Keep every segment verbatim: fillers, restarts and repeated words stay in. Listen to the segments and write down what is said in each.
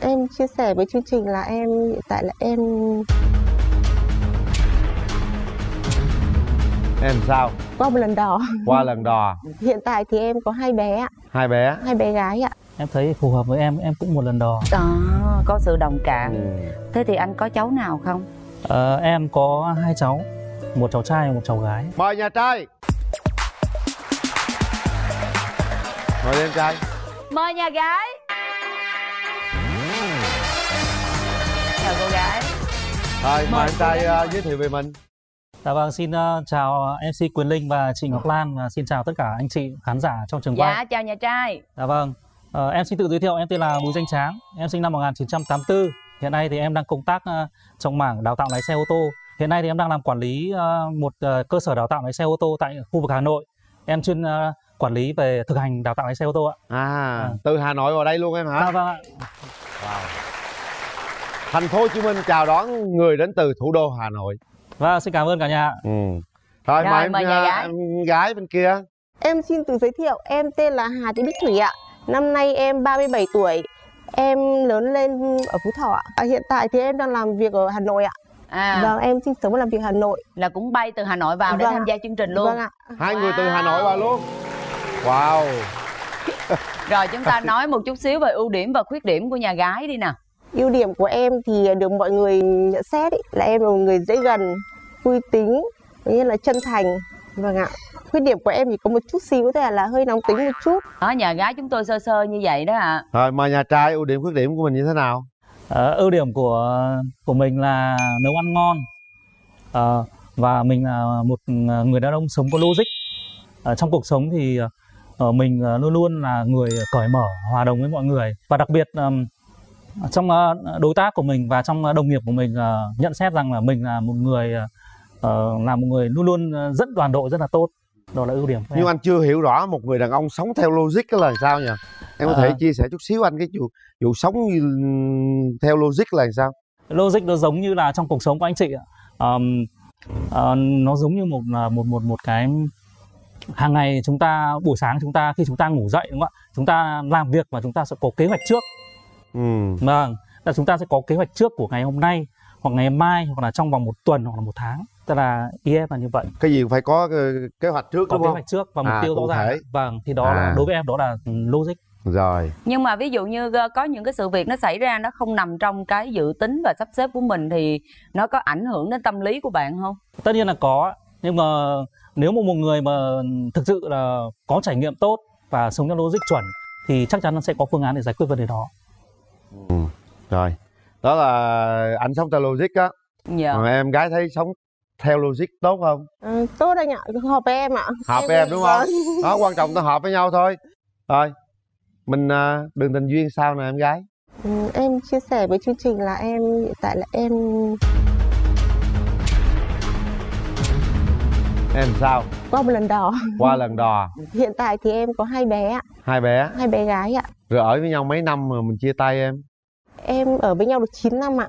Em chia sẻ với chương trình là em hiện tại là em em sao? Qua một lần đò. Qua lần đò. Hiện tại thì em có hai bé ạ. Hai bé? Hai bé gái ạ. Em thấy phù hợp với em, em cũng một lần đò. À, có sự đồng cảm. Ừ. Thế thì anh có cháu nào không? À, em có hai cháu, một cháu trai và một cháu gái. Mời nhà trai. Mời em trai. Mời nhà gái. Chào cô gái. Thôi, mời em trai uh, giới thiệu về mình. Dạ vâng, xin uh, chào em xê Quyền Linh và chị Ngọc Lan, và xin chào tất cả anh chị khán giả trong trường quay. Dạ, chào nhà trai. Dạ vâng, uh, em xin tự giới thiệu, em tên là Bùi Danh Tráng, em sinh năm một nghìn chín trăm tám mươi tư. Hiện nay thì em đang công tác uh, trong mảng đào tạo lái xe ô tô. Hiện nay thì em đang làm quản lý uh, một uh, cơ sở đào tạo lái xe ô tô tại khu vực Hà Nội. Em chuyên uh, quản lý về thực hành đào tạo lái xe ô tô ạ. À, à, từ Hà Nội vào đây luôn em hả? Dạ vâng ạ. Wow. Thành phố Hồ Chí Minh chào đón người đến từ thủ đô Hà Nội. Vâng, xin cảm ơn cả nhà. Ừ. Thôi mời em, gái. em gái bên kia. Em xin tự giới thiệu, em tên là Hà Thị Bích Thủy ạ. Năm nay em ba mươi bảy tuổi. Em lớn lên ở Phú Thọ ạ. À, hiện tại thì em đang làm việc ở Hà Nội ạ. À. Vâng, em sinh sống và làm việc Hà Nội. Là cũng bay từ Hà Nội vào vâng để tham gia chương trình luôn. Vâng ạ. Hai wow. người từ Hà Nội vào luôn. Wow. Rồi chúng ta nói một chút xíu về ưu điểm và khuyết điểm của nhà gái đi nào. Ưu điểm của em thì được mọi người nhận xét ý, là em là một người dễ gần, vui tính, nghĩa là chân thành. Vâng ạ. Khuyết điểm của em thì có một chút xíu thế là, là hơi nóng tính một chút. Đó, nhà gái chúng tôi sơ sơ như vậy đó ạ. À. Rồi mời nhà trai, ưu điểm khuyết điểm của mình như thế nào? À, ưu điểm của của mình là nấu ăn ngon, à, và mình là một người đàn ông sống có logic. À, trong cuộc sống thì à, mình luôn luôn là người cởi mở, hòa đồng với mọi người, và đặc biệt à, trong đối tác của mình và trong đồng nghiệp của mình nhận xét rằng là mình là một người là một người luôn luôn dẫn đoàn đội rất là tốt. Đó là ưu điểm. Nhưng anh chưa hiểu rõ một người đàn ông sống theo logic là sao nhỉ? Em có thể à... chia sẻ chút xíu anh cái vụ, vụ sống theo logic là sao? Logic nó giống như là trong cuộc sống của anh chị ạ. À, à, nó giống như một một một một cái hàng ngày chúng ta buổi sáng chúng ta khi chúng ta ngủ dậy đúng không ạ? Chúng ta làm việc và chúng ta sẽ có kế hoạch trước. Ừ. Vâng, là chúng ta sẽ có kế hoạch trước của ngày hôm nay hoặc ngày mai hoặc là trong vòng một tuần hoặc là một tháng. Tức là ý em là như vậy. Cái gì cũng phải có kế hoạch trước có đúng không? Có kế hoạch trước và mục à, tiêu rõ ràng. Vâng, thì đó à. là, đối với em đó là logic. Rồi. Nhưng mà ví dụ như có những cái sự việc nó xảy ra nó không nằm trong cái dự tính và sắp xếp của mình thì nó có ảnh hưởng đến tâm lý của bạn không? Tất nhiên là có, nhưng mà nếu mà một người mà thực sự là có trải nghiệm tốt và sống theo logic chuẩn thì chắc chắn nó sẽ có phương án để giải quyết vấn đề đó. Ừ. Rồi, đó là anh sống theo logic á. Dạ. Còn em gái thấy sống theo logic tốt không? Ừ, tốt anh ạ, hợp với em ạ. Hợp với em đúng không? Đó, quan trọng là hợp với nhau thôi. Rồi, mình đường tình duyên sao nè em gái? Ừ, em chia sẻ với chương trình là em hiện tại là em Em sao? Qua một lần đò. Qua lần đò. Hiện tại thì em có hai bé ạ. Hai bé? Hai bé gái ạ. Rồi ở với nhau mấy năm mà mình chia tay em? Em ở với nhau được chín năm ạ.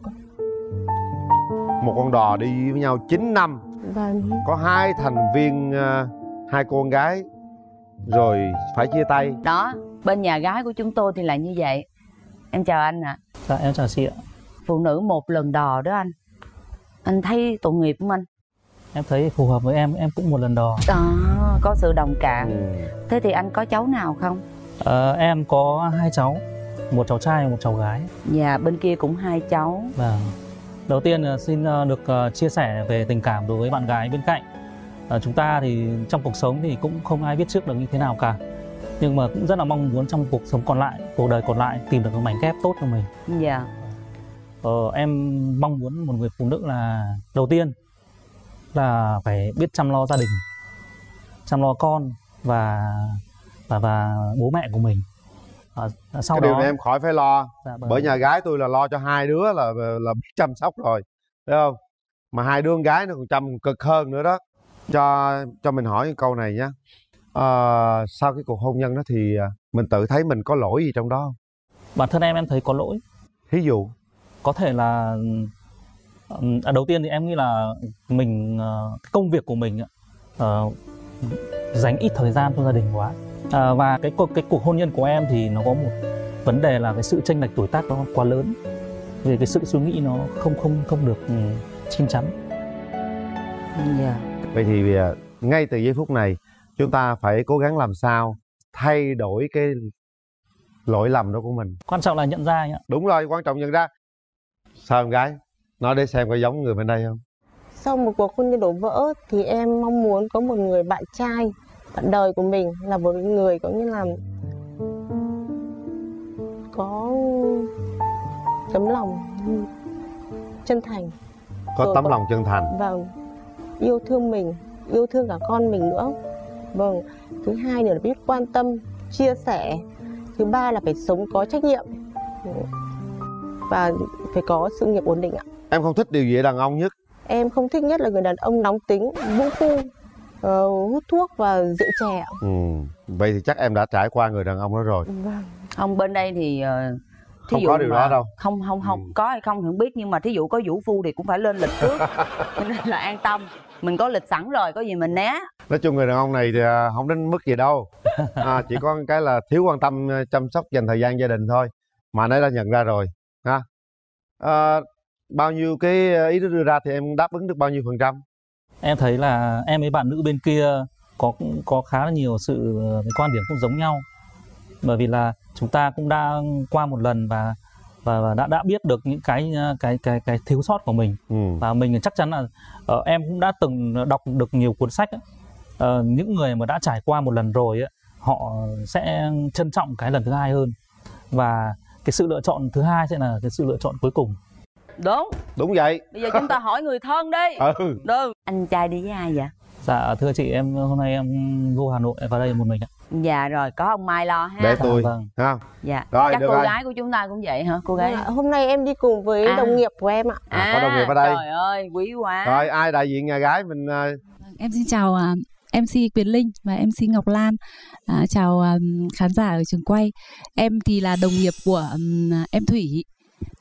Một con đò đi với nhau chín năm. Vâng. Có hai thành viên, hai cô con gái rồi phải chia tay. Đó, bên nhà gái của chúng tôi thì là như vậy. Em chào anh ạ. Dạ, em chào chị ạ. Phụ nữ một lần đò đó anh. Anh thấy tội nghiệp không anh? Em thấy phù hợp với em, em cũng một lần đò. À, có sự đồng cảm. Ừ. Thế thì anh có cháu nào không? À, em có hai cháu, một cháu trai và một cháu gái. Dạ, bên kia cũng hai cháu. Vâng. Đầu tiên xin được chia sẻ về tình cảm đối với bạn gái bên cạnh. À, chúng ta thì trong cuộc sống thì cũng không ai biết trước được như thế nào cả. Nhưng mà cũng rất là mong muốn trong cuộc sống còn lại, cuộc đời còn lại tìm được một mảnh ghép tốt cho mình. Dạ. À, em mong muốn một người phụ nữ là đầu tiên là phải biết chăm lo gia đình, chăm lo con và và và bố mẹ của mình. À, sau cái đó điều này em khỏi phải lo. Dạ, bởi nhà gái tôi là lo cho hai đứa là là biết chăm sóc rồi, thấy không? Mà hai đứa con gái nó còn chăm cực hơn nữa đó. Cho cho mình hỏi câu này nhé. À, sau cái cuộc hôn nhân đó thì mình tự thấy mình có lỗi gì trong đó không? Bản thân em em thấy có lỗi. Ví dụ có thể là à, đầu tiên thì em nghĩ là mình công việc của mình à, dành ít thời gian cho gia đình quá. À, và cái cuộc cái cuộc hôn nhân của em thì nó có một Vấn đề là cái sự chênh lệch tuổi tác nó quá lớn, vì cái sự suy nghĩ nó không không không được chín chắn. Yeah. Vậy thì ngay từ giây phút này chúng ta phải cố gắng làm sao thay đổi cái lỗi lầm đó của mình. Quan trọng là nhận ra anh ạ. Đúng rồi, quan trọng nhận ra. Sao em gái? Nói để xem có giống người bên đây không? Sau một cuộc hôn nhân đổ vỡ thì em mong muốn có một người bạn trai, bạn đời của mình là một người có như là có tấm lòng chân thành. Có Rồi tấm có... lòng chân thành. Vâng. Yêu thương mình, yêu thương cả con mình nữa. Vâng. Thứ hai nữa là biết quan tâm, chia sẻ. Thứ ba là phải sống có trách nhiệm và phải có sự nghiệp ổn định ạ. Em không thích điều gì ở đàn ông nhất? Em không thích nhất là người đàn ông nóng tính, vũ phu, uh, hút thuốc và rượu chè. Ừ. Vậy thì chắc em đã trải qua người đàn ông đó rồi. Vâng. Không, bên đây thì uh, không có điều đó đâu. Không không không ừ. có hay không thì không biết, nhưng mà thí dụ có vũ phu thì cũng phải lên lịch trước nên là an tâm. Mình có lịch sẵn rồi, có gì mình né. Nói chung người đàn ông này thì không đến mức gì đâu, à, chỉ có cái là thiếu quan tâm chăm sóc dành thời gian gia đình thôi. Mà nãy đã nhận ra rồi ha. À, bao nhiêu cái ý đưa ra thì em đáp ứng được bao nhiêu phần trăm? Em thấy là em với bạn nữ bên kia có có khá là nhiều sự cái quan điểm cũng giống nhau, bởi vì là chúng ta cũng đã qua một lần và và đã đã biết được những cái cái cái cái thiếu sót của mình. Ừ. Và mình chắc chắn là uh, em cũng đã từng đọc được nhiều cuốn sách ấy. Uh, những người mà đã trải qua một lần rồi ấy, họ sẽ trân trọng cái lần thứ hai hơn, và cái sự lựa chọn thứ hai sẽ là cái sự lựa chọn cuối cùng. Đúng. Đúng vậy. Bây giờ chúng ta hỏi người thân đi. Ừ. Được. Anh trai đi với ai vậy? Dạ thưa chị, em hôm nay em vô Hà Nội vào đây một mình ạ. Dạ rồi, có ông Mai lo ha. Để tôi. Vâng. Ha. Dạ. Rồi, chắc cô anh. Gái của chúng ta cũng vậy hả cô gái? Dạ, hôm nay em đi cùng với à. đồng nghiệp của em ạ. À, à, có đồng nghiệp ở đây. Trời ơi, quý quá. Rồi, ai đại diện nhà gái mình? Em xin chào em xê Quyền Linh và em xê Ngọc Lan. À, chào khán giả ở trường quay. Em thì là đồng nghiệp của em Thủy.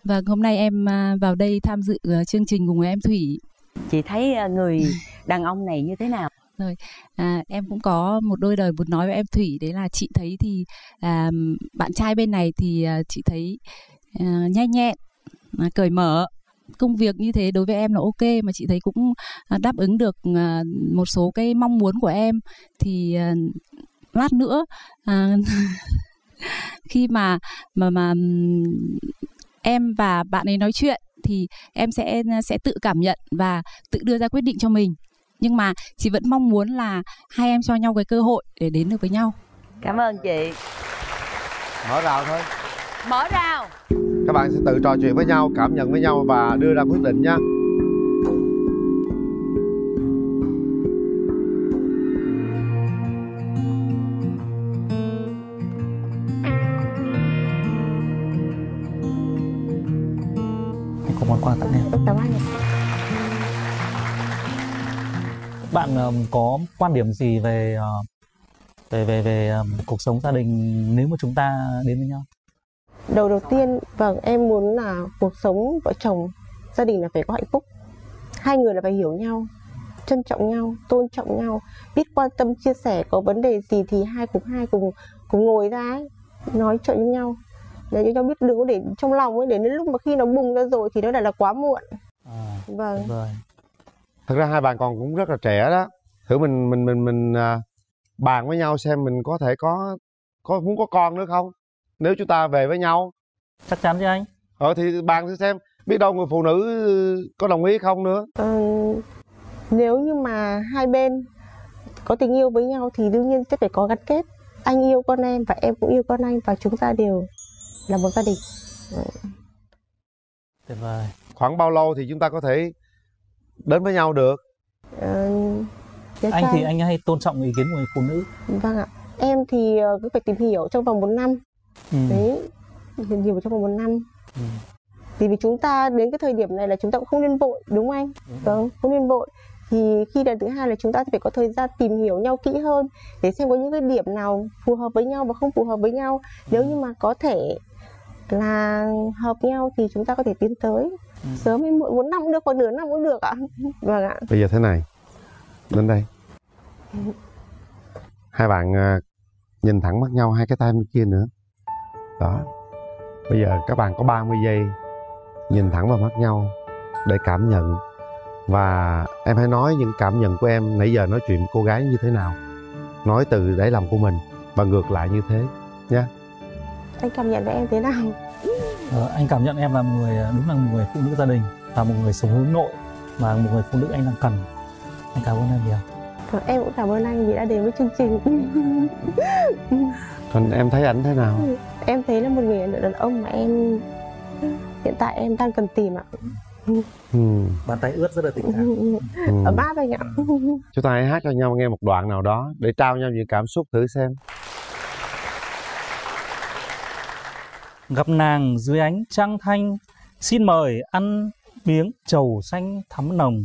Và hôm nay em vào đây tham dự chương trình cùng với em Thủy. Chị thấy người đàn ông này như thế nào? Rồi, à, em cũng có một đôi lời muốn nói với em Thủy. Đấy là chị thấy thì à, bạn trai bên này thì à, chị thấy à, nhanh nhẹn, à, cởi mở. Công việc như thế đối với em là ok, mà chị thấy cũng à, đáp ứng được à, một số cái mong muốn của em. Thì à, lát nữa à, khi mà, mà, mà em và bạn ấy nói chuyện thì em sẽ sẽ tự cảm nhận và tự đưa ra quyết định cho mình. Nhưng mà chị vẫn mong muốn là hai em cho nhau cái cơ hội để đến được với nhau. Cảm ơn chị. Mở rào thôi. Mở rào. Các bạn sẽ tự trò chuyện với nhau, cảm nhận với nhau và đưa ra quyết định nha. Anh có món quà tặng em. Cảm ơn anh. Bạn um, có quan điểm gì về uh, về về về um, cuộc sống gia đình nếu mà chúng ta đến với nhau? Đầu đầu tiên, vâng, em muốn là cuộc sống vợ chồng gia đình là phải có hạnh phúc. Hai người là phải hiểu nhau, trân trọng nhau, tôn trọng nhau, biết quan tâm chia sẻ, có vấn đề gì thì hai cùng hai cùng cùng ngồi ra ấy, nói chuyện với nhau. Để cho nhau biết đừng có để trong lòng ấy, để đến lúc mà khi nó bùng ra rồi thì nó đã là quá muộn. À, vâng. Thật ra hai bạn còn cũng rất là trẻ đó. Thử mình mình mình mình à, bàn với nhau xem mình có thể có có muốn có con nữa không? Nếu chúng ta về với nhau. Chắc chắn chứ anh. Ờ thì bàn thử xem biết đâu người phụ nữ có đồng ý không nữa. Ờ, nếu như mà hai bên có tình yêu với nhau thì đương nhiên sẽ phải có gắn kết. Anh yêu con em và em cũng yêu con anh, và chúng ta đều là một gia đình. Tuyệt vời. Khoảng bao lâu thì chúng ta có thể đến với nhau được? Ờ, anh thì anh hay tôn trọng ý kiến của người phụ nữ. Vâng ạ. Em thì cứ phải tìm hiểu trong vòng một năm. Ừ. Đấy, tìm hiểu trong vòng một năm. Ừ. Thì vì chúng ta đến cái thời điểm này là chúng ta cũng không nên vội, đúng không anh? Đúng. Vâng, không nên vội. Thì khi lần thứ hai là chúng ta phải có thời gian tìm hiểu nhau kỹ hơn để xem có những cái điểm nào phù hợp với nhau và không phù hợp với nhau. Nếu như mà có thể là hợp nhau thì chúng ta có thể tiến tới. Ừ. Sớm đến muộn một năm cũng được, còn nửa năm cũng được ạ. Vâng ạ. Bây giờ thế này, lên đây. Hai bạn nhìn thẳng mắt nhau, hai cái tay bên kia nữa. Đó. Bây giờ các bạn có ba mươi giây nhìn thẳng vào mắt nhau để cảm nhận. Và em hãy nói những cảm nhận của em nãy giờ nói chuyện với cô gái như thế nào, nói từ đáy lòng của mình và ngược lại như thế nhé. Anh cảm nhận với em thế nào? Ờ, anh cảm nhận em là một người, đúng là một người phụ nữ gia đình, là một người sống hướng nội và một người phụ nữ anh đang cần. Anh cảm ơn em nhiều. Còn em cũng cảm ơn anh vì đã đến với chương trình. Còn em thấy ảnh thế nào? Em thấy là một người đàn ông mà em hiện tại em đang cần tìm ạ. Ừ. Bàn tay ướt rất là tình cảm. Ừ. Ở bát anh ạ. Chúng ta hãy hát cho nhau nghe một đoạn nào đó để trao nhau những cảm xúc thử xem. Gặp nàng dưới ánh trăng thanh, xin mời ăn miếng trầu xanh thắm nồng.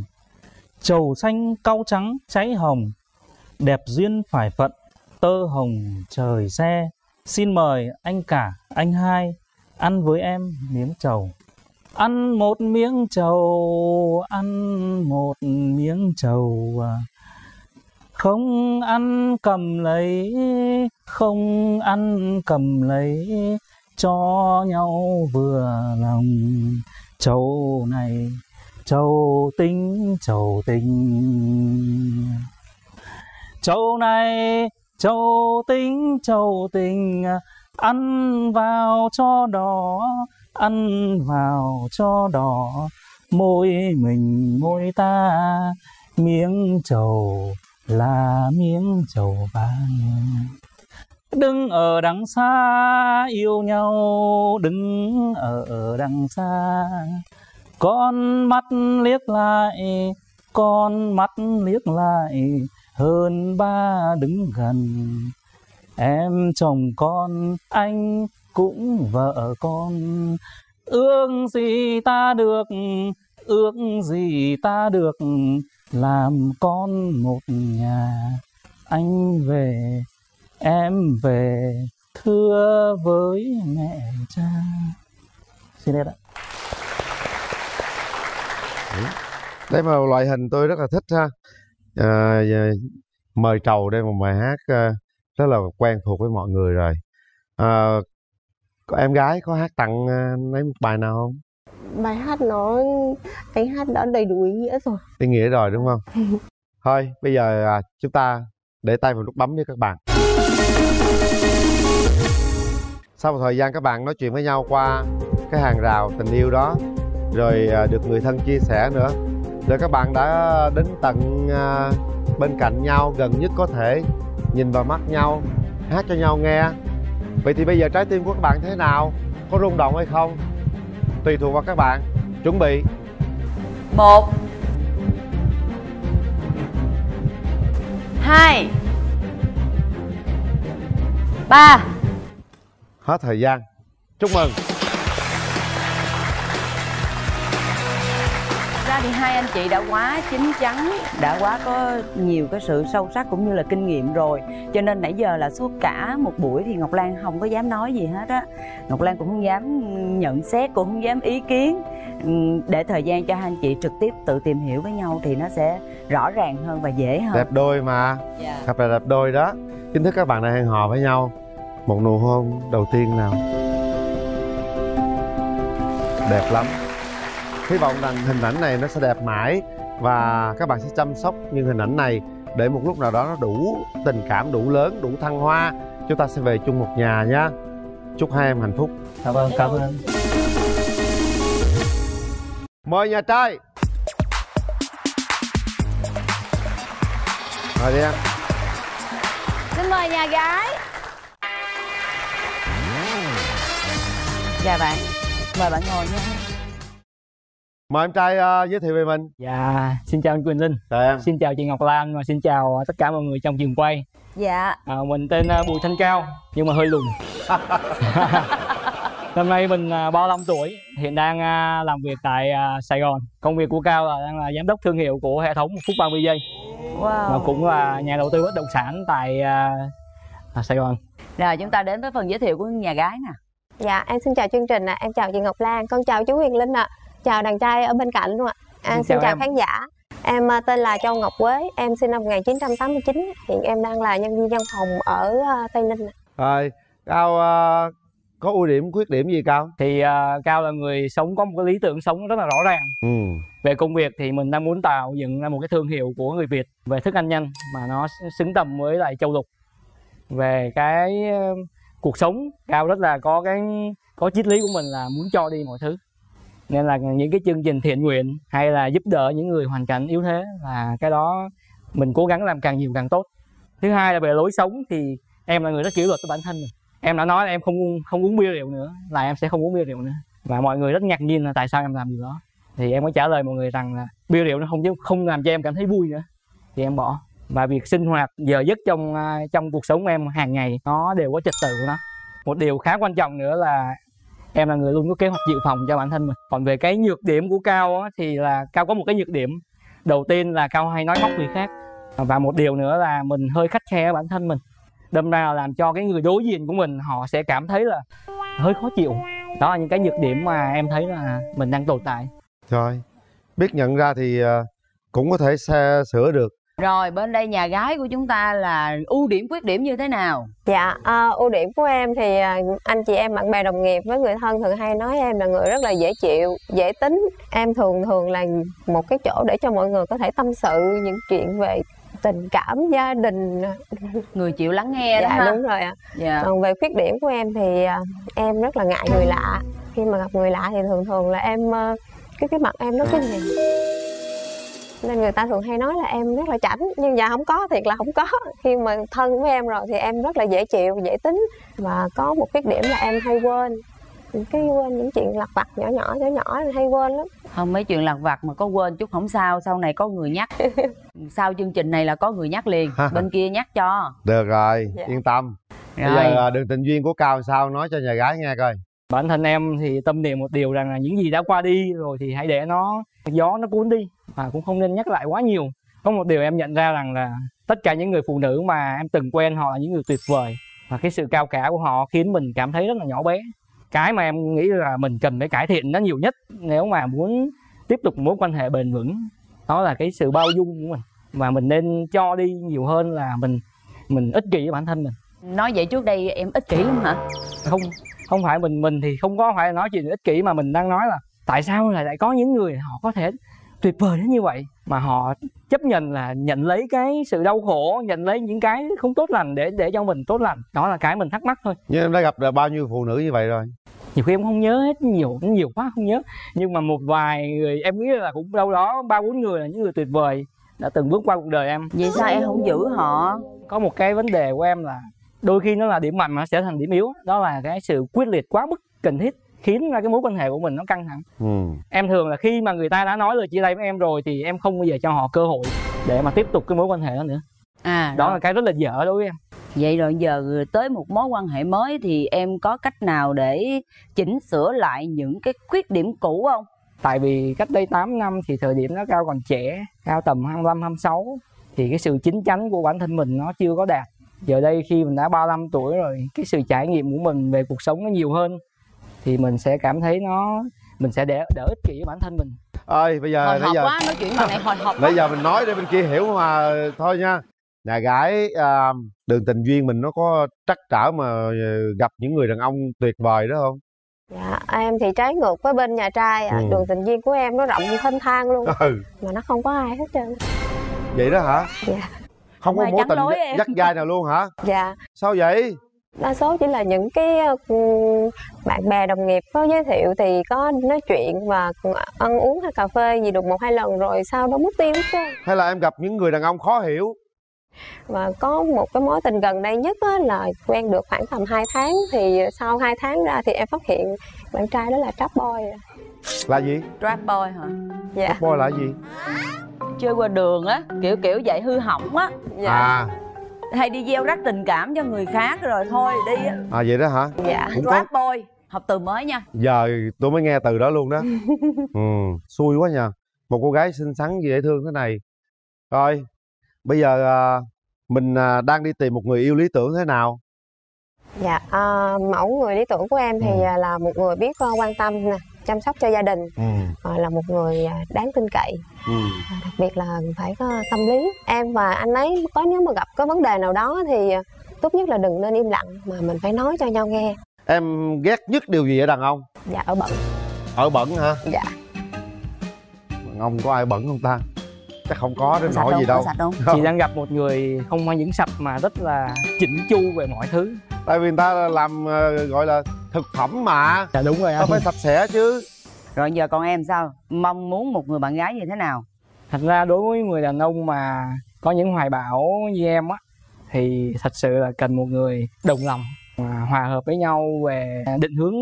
Trầu xanh cau trắng cháy hồng, đẹp duyên phải phận, tơ hồng trời xe. Xin mời anh cả, anh hai, ăn với em miếng trầu. Ăn một miếng trầu, ăn một miếng trầu, không ăn cầm lấy, không ăn cầm lấy, cho nhau vừa lòng. Trầu này trầu tính, trầu tình, trầu này trầu tính, trầu tình, ăn vào cho đỏ, ăn vào cho đỏ, môi mình môi ta, miếng trầu là miếng trầu vàng. Đứng ở đằng xa yêu nhau, đứng ở đằng xa, con mắt liếc lại, con mắt liếc lại, hơn ba đứng gần. Em chồng con, anh cũng vợ con, ước gì ta được, ước gì ta được làm con một nhà. Anh về, em về, thưa với mẹ cha. Xin hết ạ. Đây là loại hình tôi rất là thích ha. À, mời trầu đây một bài hát rất là quen thuộc với mọi người rồi. À, em gái có hát tặng lấy một bài nào không? Bài hát nó, anh hát đã đầy đủ ý nghĩa rồi. Ý nghĩa rồi đúng không? Thôi bây giờ à, chúng ta để tay vào nút bấm với các bạn. Sau một thời gian các bạn nói chuyện với nhau qua cái hàng rào tình yêu đó, rồi à, được người thân chia sẻ nữa, rồi các bạn đã đến tận à, bên cạnh nhau gần nhất có thể, nhìn vào mắt nhau, hát cho nhau nghe. Vậy thì bây giờ trái tim của các bạn thế nào? Có rung động hay không? Tùy thuộc vào các bạn. Chuẩn bị một, hai, ba. Hết thời gian. Chúc mừng. Ra thì hai anh chị đã quá chín chắn, đã quá có nhiều cái sự sâu sắc cũng như là kinh nghiệm rồi, cho nên nãy giờ là suốt cả một buổi thì Ngọc Lan không có dám nói gì hết á. Ngọc Lan cũng không dám nhận xét, cũng không dám ý kiến, để thời gian cho hai anh chị trực tiếp tự tìm hiểu với nhau thì nó sẽ rõ ràng hơn và dễ hơn. Đẹp đôi mà, yeah. Gặp là đẹp đôi đó. Chính thức các bạn đã hẹn hò với nhau. Một nụ hôn đầu tiên nào. Đẹp lắm. Hy vọng rằng hình ảnh này nó sẽ đẹp mãi và các bạn sẽ chăm sóc những hình ảnh này để một lúc nào đó nó đủ tình cảm, đủ lớn, đủ thăng hoa. Chúng ta sẽ về chung một nhà nhé. Chúc hai em hạnh phúc. Cảm ơn, cảm ơn. Mời nhà trai. Mời đi em. Xin mời nhà gái. Dạ bạn, mời bạn ngồi nha. Mời em trai uh, giới thiệu về mình. Dạ, xin chào anh Quyền Linh. Dạ. Xin chào chị Ngọc Lan và xin chào tất cả mọi người trong trường quay. Dạ. À, mình tên uh, Bùi Thanh Cao nhưng mà hơi lùn. Năm nay mình uh, ba mươi lăm tuổi, hiện đang uh, làm việc tại uh, Sài Gòn. Công việc của Cao là đang là giám đốc thương hiệu của hệ thống Phúc Băng bê giê. Wow. Và cũng là nhà đầu tư bất động sản tại uh, Sài Gòn. Rồi chúng ta đến với phần giới thiệu của nhà gái nè. Dạ, em xin chào chương trình ạ. À. Em chào chị Ngọc Lan, con chào chú Quyền Linh ạ. À. Chào đàn trai ở bên cạnh luôn ạ. À, xin, xin chào, chào khán giả. Em tên là Châu Ngọc Quế. Em sinh năm một nghìn chín trăm tám mươi chín. Hiện em đang là nhân viên văn phòng ở Tây Ninh. Rồi, Cao Có ưu điểm, khuyết điểm gì Cao? Thì uh, Cao là người sống có một cái lý tưởng sống rất là rõ ràng. Ừ. Về công việc thì mình đang muốn tạo dựng ra một cái thương hiệu của người Việt về thức ăn nhanh mà nó xứng tầm với lại châu lục. Về cái uh, cuộc sống, Cao rất là có cái có triết lý của mình là muốn cho đi mọi thứ. Nên là những cái chương trình thiện nguyện hay là giúp đỡ những người hoàn cảnh yếu thế là cái đó mình cố gắng làm càng nhiều càng tốt. Thứ hai là về lối sống thì em là người rất kỷ luật với bản thân. Em đã nói là em không không uống bia rượu nữa, là em sẽ không uống bia rượu nữa. Và mọi người rất ngạc nhiên là tại sao em làm điều đó. Thì em có trả lời mọi người rằng là bia rượu nó không không làm cho em cảm thấy vui nữa, thì em bỏ. Và việc sinh hoạt giờ giấc trong trong cuộc sống em hàng ngày nó đều có trật tự của nó. Một điều khá quan trọng nữa là em là người luôn có kế hoạch dự phòng cho bản thân mình. Còn về cái nhược điểm của Cao thì là Cao có một cái nhược điểm. Đầu tiên là Cao hay nói móc người khác. Và một điều nữa là mình hơi khắt khe với bản thân mình. Đâm ra là làm cho cái người đối diện của mình họ sẽ cảm thấy là hơi khó chịu. Đó là những cái nhược điểm mà em thấy là mình đang tồn tại. Rồi, biết nhận ra thì cũng có thể xe sửa được. Rồi, bên đây nhà gái của chúng ta là ưu điểm, khuyết điểm như thế nào? Dạ, à, ưu điểm của em thì anh chị em, bạn bè, đồng nghiệp với người thân thường hay nói em là người rất là dễ chịu, dễ tính. Em thường thường là một cái chỗ để cho mọi người có thể tâm sự những chuyện về tình cảm, gia đình. Người chịu lắng nghe đó. Dạ, ha? Đúng rồi ạ. Dạ. Còn về khuyết điểm của em thì em rất là ngại người lạ. Khi mà gặp người lạ thì thường thường là em, cái cái mặt em nó cứ nhìn, nên người ta thường hay nói là em rất là chảnh. Nhưng dạ không có, thiệt là không có. Khi mà thân với em rồi thì em rất là dễ chịu, dễ tính. Và có một khuyết điểm là em hay quên. Cái quên những chuyện lặt vặt nhỏ nhỏ, nhỏ nhỏ hay quên lắm. Không, mấy chuyện lặt vặt mà có quên chút không sao, sau này có người nhắc. Sau chương trình này là có người nhắc liền, bên kia nhắc cho. Được rồi, dạ, yên tâm. Rồi. Bây giờ đường tình duyên của Cao sao, nói cho nhà gái nghe coi. Bản thân em thì tâm niệm một điều rằng là những gì đã qua đi rồi thì hãy để nó, gió nó cuốn đi. Mà cũng không nên nhắc lại quá nhiều. Có một điều em nhận ra rằng là tất cả những người phụ nữ mà em từng quen họ là những người tuyệt vời. Và cái sự cao cả của họ khiến mình cảm thấy rất là nhỏ bé. Cái mà em nghĩ là mình cần phải cải thiện nó nhiều nhất nếu mà muốn tiếp tục mối quan hệ bền vững, đó là cái sự bao dung của mình. Và mình nên cho đi nhiều hơn là mình mình ích kỷ với bản thân mình. Nói vậy trước đây em ích kỷ lắm hả? Không, không phải mình mình thì không có phải nói chuyện ích kỷ, mà mình đang nói là tại sao là lại có những người họ có thể tuyệt vời đến như vậy mà họ chấp nhận là nhận lấy cái sự đau khổ, nhận lấy những cái không tốt lành để để cho mình tốt lành. Đó là cái mình thắc mắc thôi. Nhưng em đã gặp là bao nhiêu phụ nữ như vậy rồi? Nhiều khi em không nhớ hết, nhiều nhiều quá không nhớ. Nhưng mà một vài người em nghĩ là cũng đâu đó ba bốn người là những người tuyệt vời đã từng bước qua cuộc đời em. Vậy sao em không giữ họ? Có một cái vấn đề của em là đôi khi nó là điểm mạnh mà nó sẽ thành điểm yếu. Đó là cái sự quyết liệt quá mức cần thiết khiến ra cái mối quan hệ của mình nó căng thẳng. Ừ. Em thường là khi mà người ta đã nói lời chia tay với em rồi thì em không bao giờ cho họ cơ hội để mà tiếp tục cái mối quan hệ đó nữa. À, đó, đó là cái rất là dở đối với em. Vậy rồi giờ tới một mối quan hệ mới thì em có cách nào để chỉnh sửa lại những cái khuyết điểm cũ không? Tại vì cách đây tám năm thì thời điểm nó Cao còn trẻ, Cao tầm hai mươi lăm hai mươi sáu, thì cái sự chín chắn của bản thân mình nó chưa có đạt. Giờ đây khi mình đã ba mươi lăm tuổi rồi, cái sự trải nghiệm của mình về cuộc sống nó nhiều hơn, thì mình sẽ cảm thấy nó mình sẽ đỡ, đỡ ích kỷ với bản thân mình. Ơi bây giờ bây giờ quá, nói chuyện này hồi hộp. Bây giờ mình nói để bên kia hiểu mà thôi nha. Nhà gái, à, đường tình duyên mình nó có trắc trở mà gặp những người đàn ông tuyệt vời đó không? Dạ, em thì trái ngược với bên nhà trai. À, ừ. Đường tình duyên của em nó rộng như thênh thang luôn. Ừ. Mà nó không có ai hết trơn. Vậy đó hả? Dạ. Không có mối tình dắt dai nào luôn hả? Dạ. Sao vậy? Đa số chỉ là những cái bạn bè, đồng nghiệp có giới thiệu thì có nói chuyện và ăn uống hay cà phê gì được một hai lần rồi sau đó mất tiêu hết trơn. Hay là em gặp những người đàn ông khó hiểu? Và có một cái mối tình gần đây nhất là quen được khoảng tầm hai tháng, thì sau hai tháng ra thì em phát hiện bạn trai đó là trap boy. Là gì? Trap boy hả? Dạ. Trap boy là gì? Chơi qua đường á, kiểu kiểu vậy, hư hỏng á. Dạ. À, hay đi gieo rắc tình cảm cho người khác rồi thôi đi á. À vậy đó hả? Dạ. Trap boy, học từ mới nha. Giờ tôi mới nghe từ đó luôn đó. Ừ, xui quá nha. Một cô gái xinh xắn dễ thương thế này. Rồi bây giờ à, mình à, đang đi tìm một người yêu lý tưởng thế nào? Dạ, à, mẫu người lý tưởng của em thì ừ. là một người biết quan tâm nè, chăm sóc cho gia đình, ừ. à, là một người đáng tin cậy, ừ. à, đặc biệt là phải có tâm lý. Em và anh ấy có nếu mà gặp có vấn đề nào đó thì tốt nhất là đừng nên im lặng mà mình phải nói cho nhau nghe. Em ghét nhất điều gì ở đàn ông? Dạ, ở bẩn. Ở bẩn hả? Dạ. Đàn ông có ai bẩn không ta? Chắc không có đến nỗi gì đâu. Chị đang gặp một người không mang những sạch mà rất là chỉnh chu về mọi thứ. Tại vì người ta làm gọi là thực phẩm mà. Dạ đúng rồi anh. Nó phải sạch sẽ chứ. Rồi giờ còn em sao? Mong muốn một người bạn gái như thế nào? Thật ra đối với người đàn ông mà có những hoài bão như em á, thì thật sự là cần một người đồng lòng, hòa hợp với nhau về định hướng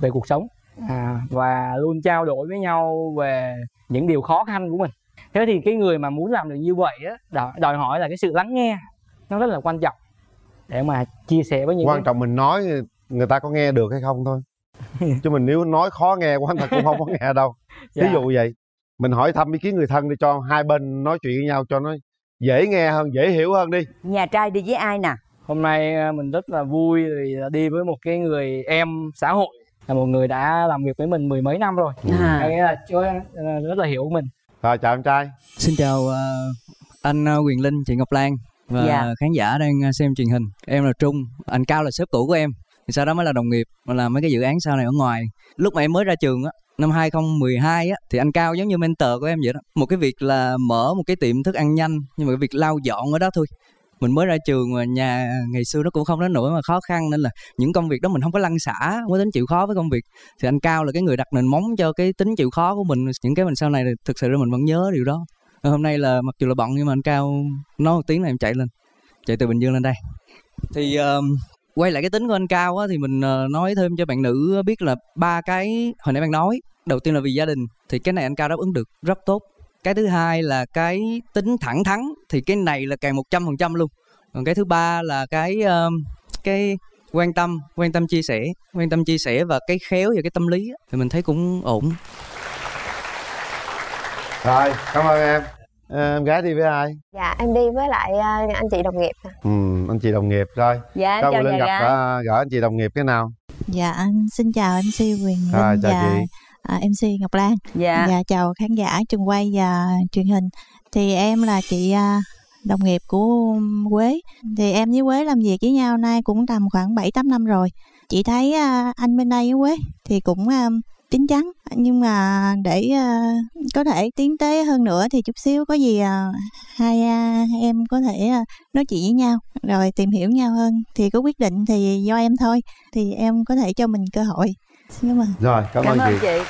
về cuộc sống, à, và luôn trao đổi với nhau về những điều khó khăn của mình. Thế thì cái người mà muốn làm được như vậy đó, đòi hỏi là cái sự lắng nghe nó rất là quan trọng để mà chia sẻ với những quan cái... trọng mình nói người ta có nghe được hay không thôi. Chứ mình nếu nói khó nghe quá thật cũng không có nghe đâu. Ví dạ. dụ vậy, mình hỏi thăm ý kiến người thân để cho hai bên nói chuyện với nhau cho nó dễ nghe hơn, dễ hiểu hơn đi. Nhà trai đi với ai nè? Hôm nay mình rất là vui vì đi với một cái người em xã hội, là một người đã làm việc với mình mười mấy năm rồi. À. Hay là chú rất là hiểu mình. Rồi, chào em trai. Xin chào anh Quyền Linh, chị Ngọc Lan và dạ. khán giả đang xem truyền hình. Em là Trung, anh Cao là sếp cũ của em. Sau đó mới là đồng nghiệp, làm mấy cái dự án sau này ở ngoài. Lúc mà em mới ra trường á, năm hai không một hai á, thì anh Cao giống như mentor của em vậy đó. Một cái việc là mở một cái tiệm thức ăn nhanh, nhưng mà cái việc lau dọn ở đó thôi. Mình mới ra trường mà nhà ngày xưa nó cũng không đến nỗi mà khó khăn, nên là những công việc đó mình không có lăn xả, không có tính chịu khó với công việc. Thì anh Cao là cái người đặt nền móng cho cái tính chịu khó của mình. Những cái mình sau này thực sự là mình vẫn nhớ điều đó. Hôm nay là mặc dù là bận nhưng mà anh Cao nói một tiếng là em chạy lên, chạy từ Bình Dương lên đây. Thì uh, quay lại cái tính của anh Cao á, thì mình nói thêm cho bạn nữ biết là ba cái hồi nãy bạn nói. Đầu tiên là vì gia đình, thì cái này anh Cao đáp ứng được rất tốt. Cái thứ hai là cái tính thẳng thắn, thì cái này là càng một trăm phần trăm luôn. Còn cái thứ ba là cái cái quan tâm, quan tâm chia sẻ, quan tâm chia sẻ và cái khéo và cái tâm lý á, thì mình thấy cũng ổn. Rồi, cảm ơn em. Em gái đi với ai? Dạ, em đi với lại uh, anh chị đồng nghiệp. Ừ, anh chị đồng nghiệp rồi. Dạ, chào lên gặp uh, gỡ anh chị đồng nghiệp cái nào? Dạ, anh xin chào em xê Quyền Linh à, chào và chị. Uh, em xê Ngọc Lan. Dạ. Dạ, chào khán giả trường quay và truyền hình. Thì em là chị uh, đồng nghiệp của Quế. Thì em với Quế làm việc với nhau nay cũng tầm khoảng bảy tám năm rồi. Chị thấy uh, anh bên đây với Quế thì cũng... Uh, chín chắn, nhưng mà để uh, có thể tiến tới hơn nữa thì chút xíu có gì uh, hai uh, em có thể uh, nói chuyện với nhau rồi tìm hiểu nhau hơn, thì có quyết định thì do em thôi, thì em có thể cho mình cơ hội. Xin cảm ơn. Rồi, cảm, cảm ơn chị, chị.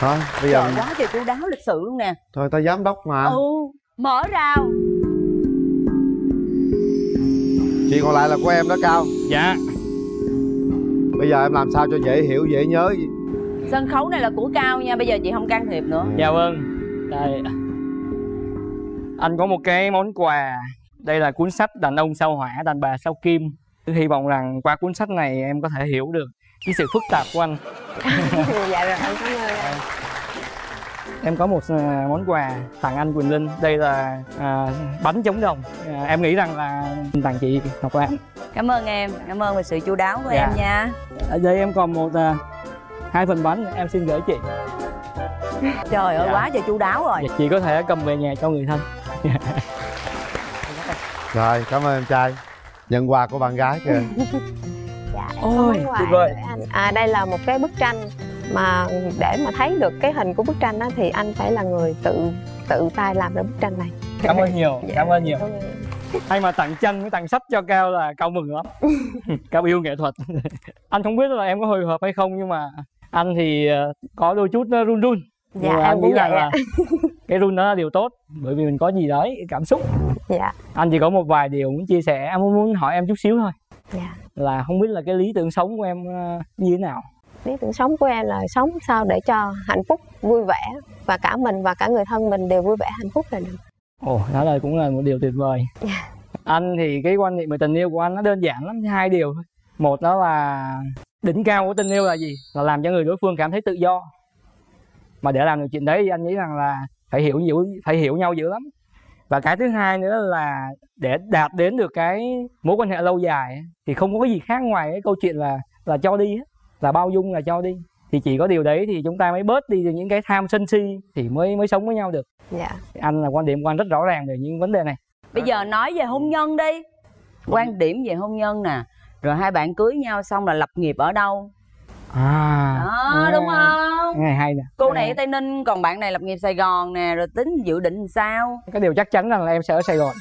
Thôi, bây giờ trời quá trời chú đáo lịch sự luôn nè. Thôi tao giám đốc mà. Ừ, mở rào. Chị còn lại là của em đó Cao. Dạ. Bây giờ em làm sao cho dễ hiểu, dễ nhớ. Sân khấu này là của Cao nha, bây giờ chị không can thiệp nữa. Dạ vâng. Đây, anh có một cái món quà. Đây là cuốn sách Đàn ông sao hỏa, đàn bà sao kim. Hy vọng rằng qua cuốn sách này em có thể hiểu được cái sự phức tạp của anh. Dạ rồi, anh cảm ơn em. Em có một món quà tặng anh Quỳnh Linh. Đây là à, bánh trống đồng. à, Em nghĩ rằng là tặng chị Ngọc Lan. Cảm ơn em, cảm ơn về sự chu đáo của dạ. em nha. Ở đây em còn một... À, hai phần bánh em xin gửi chị. Trời ơi, dạ. quá trời chu đáo rồi. Dạ, chị có thể cầm về nhà cho người thân. Rồi, cảm ơn em trai. Nhận quà của bạn gái kìa. Dạ, ôi, tuyệt vời. À, đây là một cái bức tranh mà để mà thấy được cái hình của bức tranh đó thì anh phải là người tự tự tay làm ra bức tranh này. Cảm ơn nhiều, dạ, cảm ơn nhiều. Hay mà tặng tranh với tặng sách cho Cao là Cao mừng lắm. Cao yêu nghệ thuật. Anh không biết là em có hồi hộp hay không nhưng mà anh thì có đôi chút nó run run. Dạ, em nghĩ rằng là cái run đó là điều tốt, bởi vì mình có gì đấy cảm xúc. Dạ. Anh chỉ có một vài điều muốn chia sẻ, em muốn hỏi em chút xíu thôi. Dạ. Là không biết là cái lý tưởng sống của em như thế nào? Lý tưởng sống của em là sống sao để cho hạnh phúc, vui vẻ, và cả mình và cả người thân mình đều vui vẻ, hạnh phúc là được. Ồ, đó là cũng là một điều tuyệt vời. Dạ. Anh thì cái quan niệm về tình yêu của anh nó đơn giản lắm, hai điều thôi. Một đó là đỉnh cao của tình yêu là gì? Là làm cho người đối phương cảm thấy tự do. Mà để làm được chuyện đấy thì anh nghĩ rằng là phải hiểu phải hiểu nhau dữ lắm. Và cái thứ hai nữa là để đạt đến được cái mối quan hệ lâu dài thì không có cái gì khác ngoài cái câu chuyện là là cho đi, là bao dung, là cho đi. Thì chỉ có điều đấy thì chúng ta mới bớt đi những cái tham sân si thì mới mới sống với nhau được. Dạ. Anh là quan điểm của anh rất rõ ràng về những vấn đề này. Bây giờ nói về hôn nhân đi. Quan điểm về hôn nhân nè. Rồi hai bạn cưới nhau xong là lập nghiệp ở đâu? À, đó, đúng không? Nghe hay nè. Cô này ở Tây Ninh, còn bạn này lập nghiệp Sài Gòn nè. Rồi tính dự định sao? Cái điều chắc chắn rằng là em sẽ ở Sài Gòn.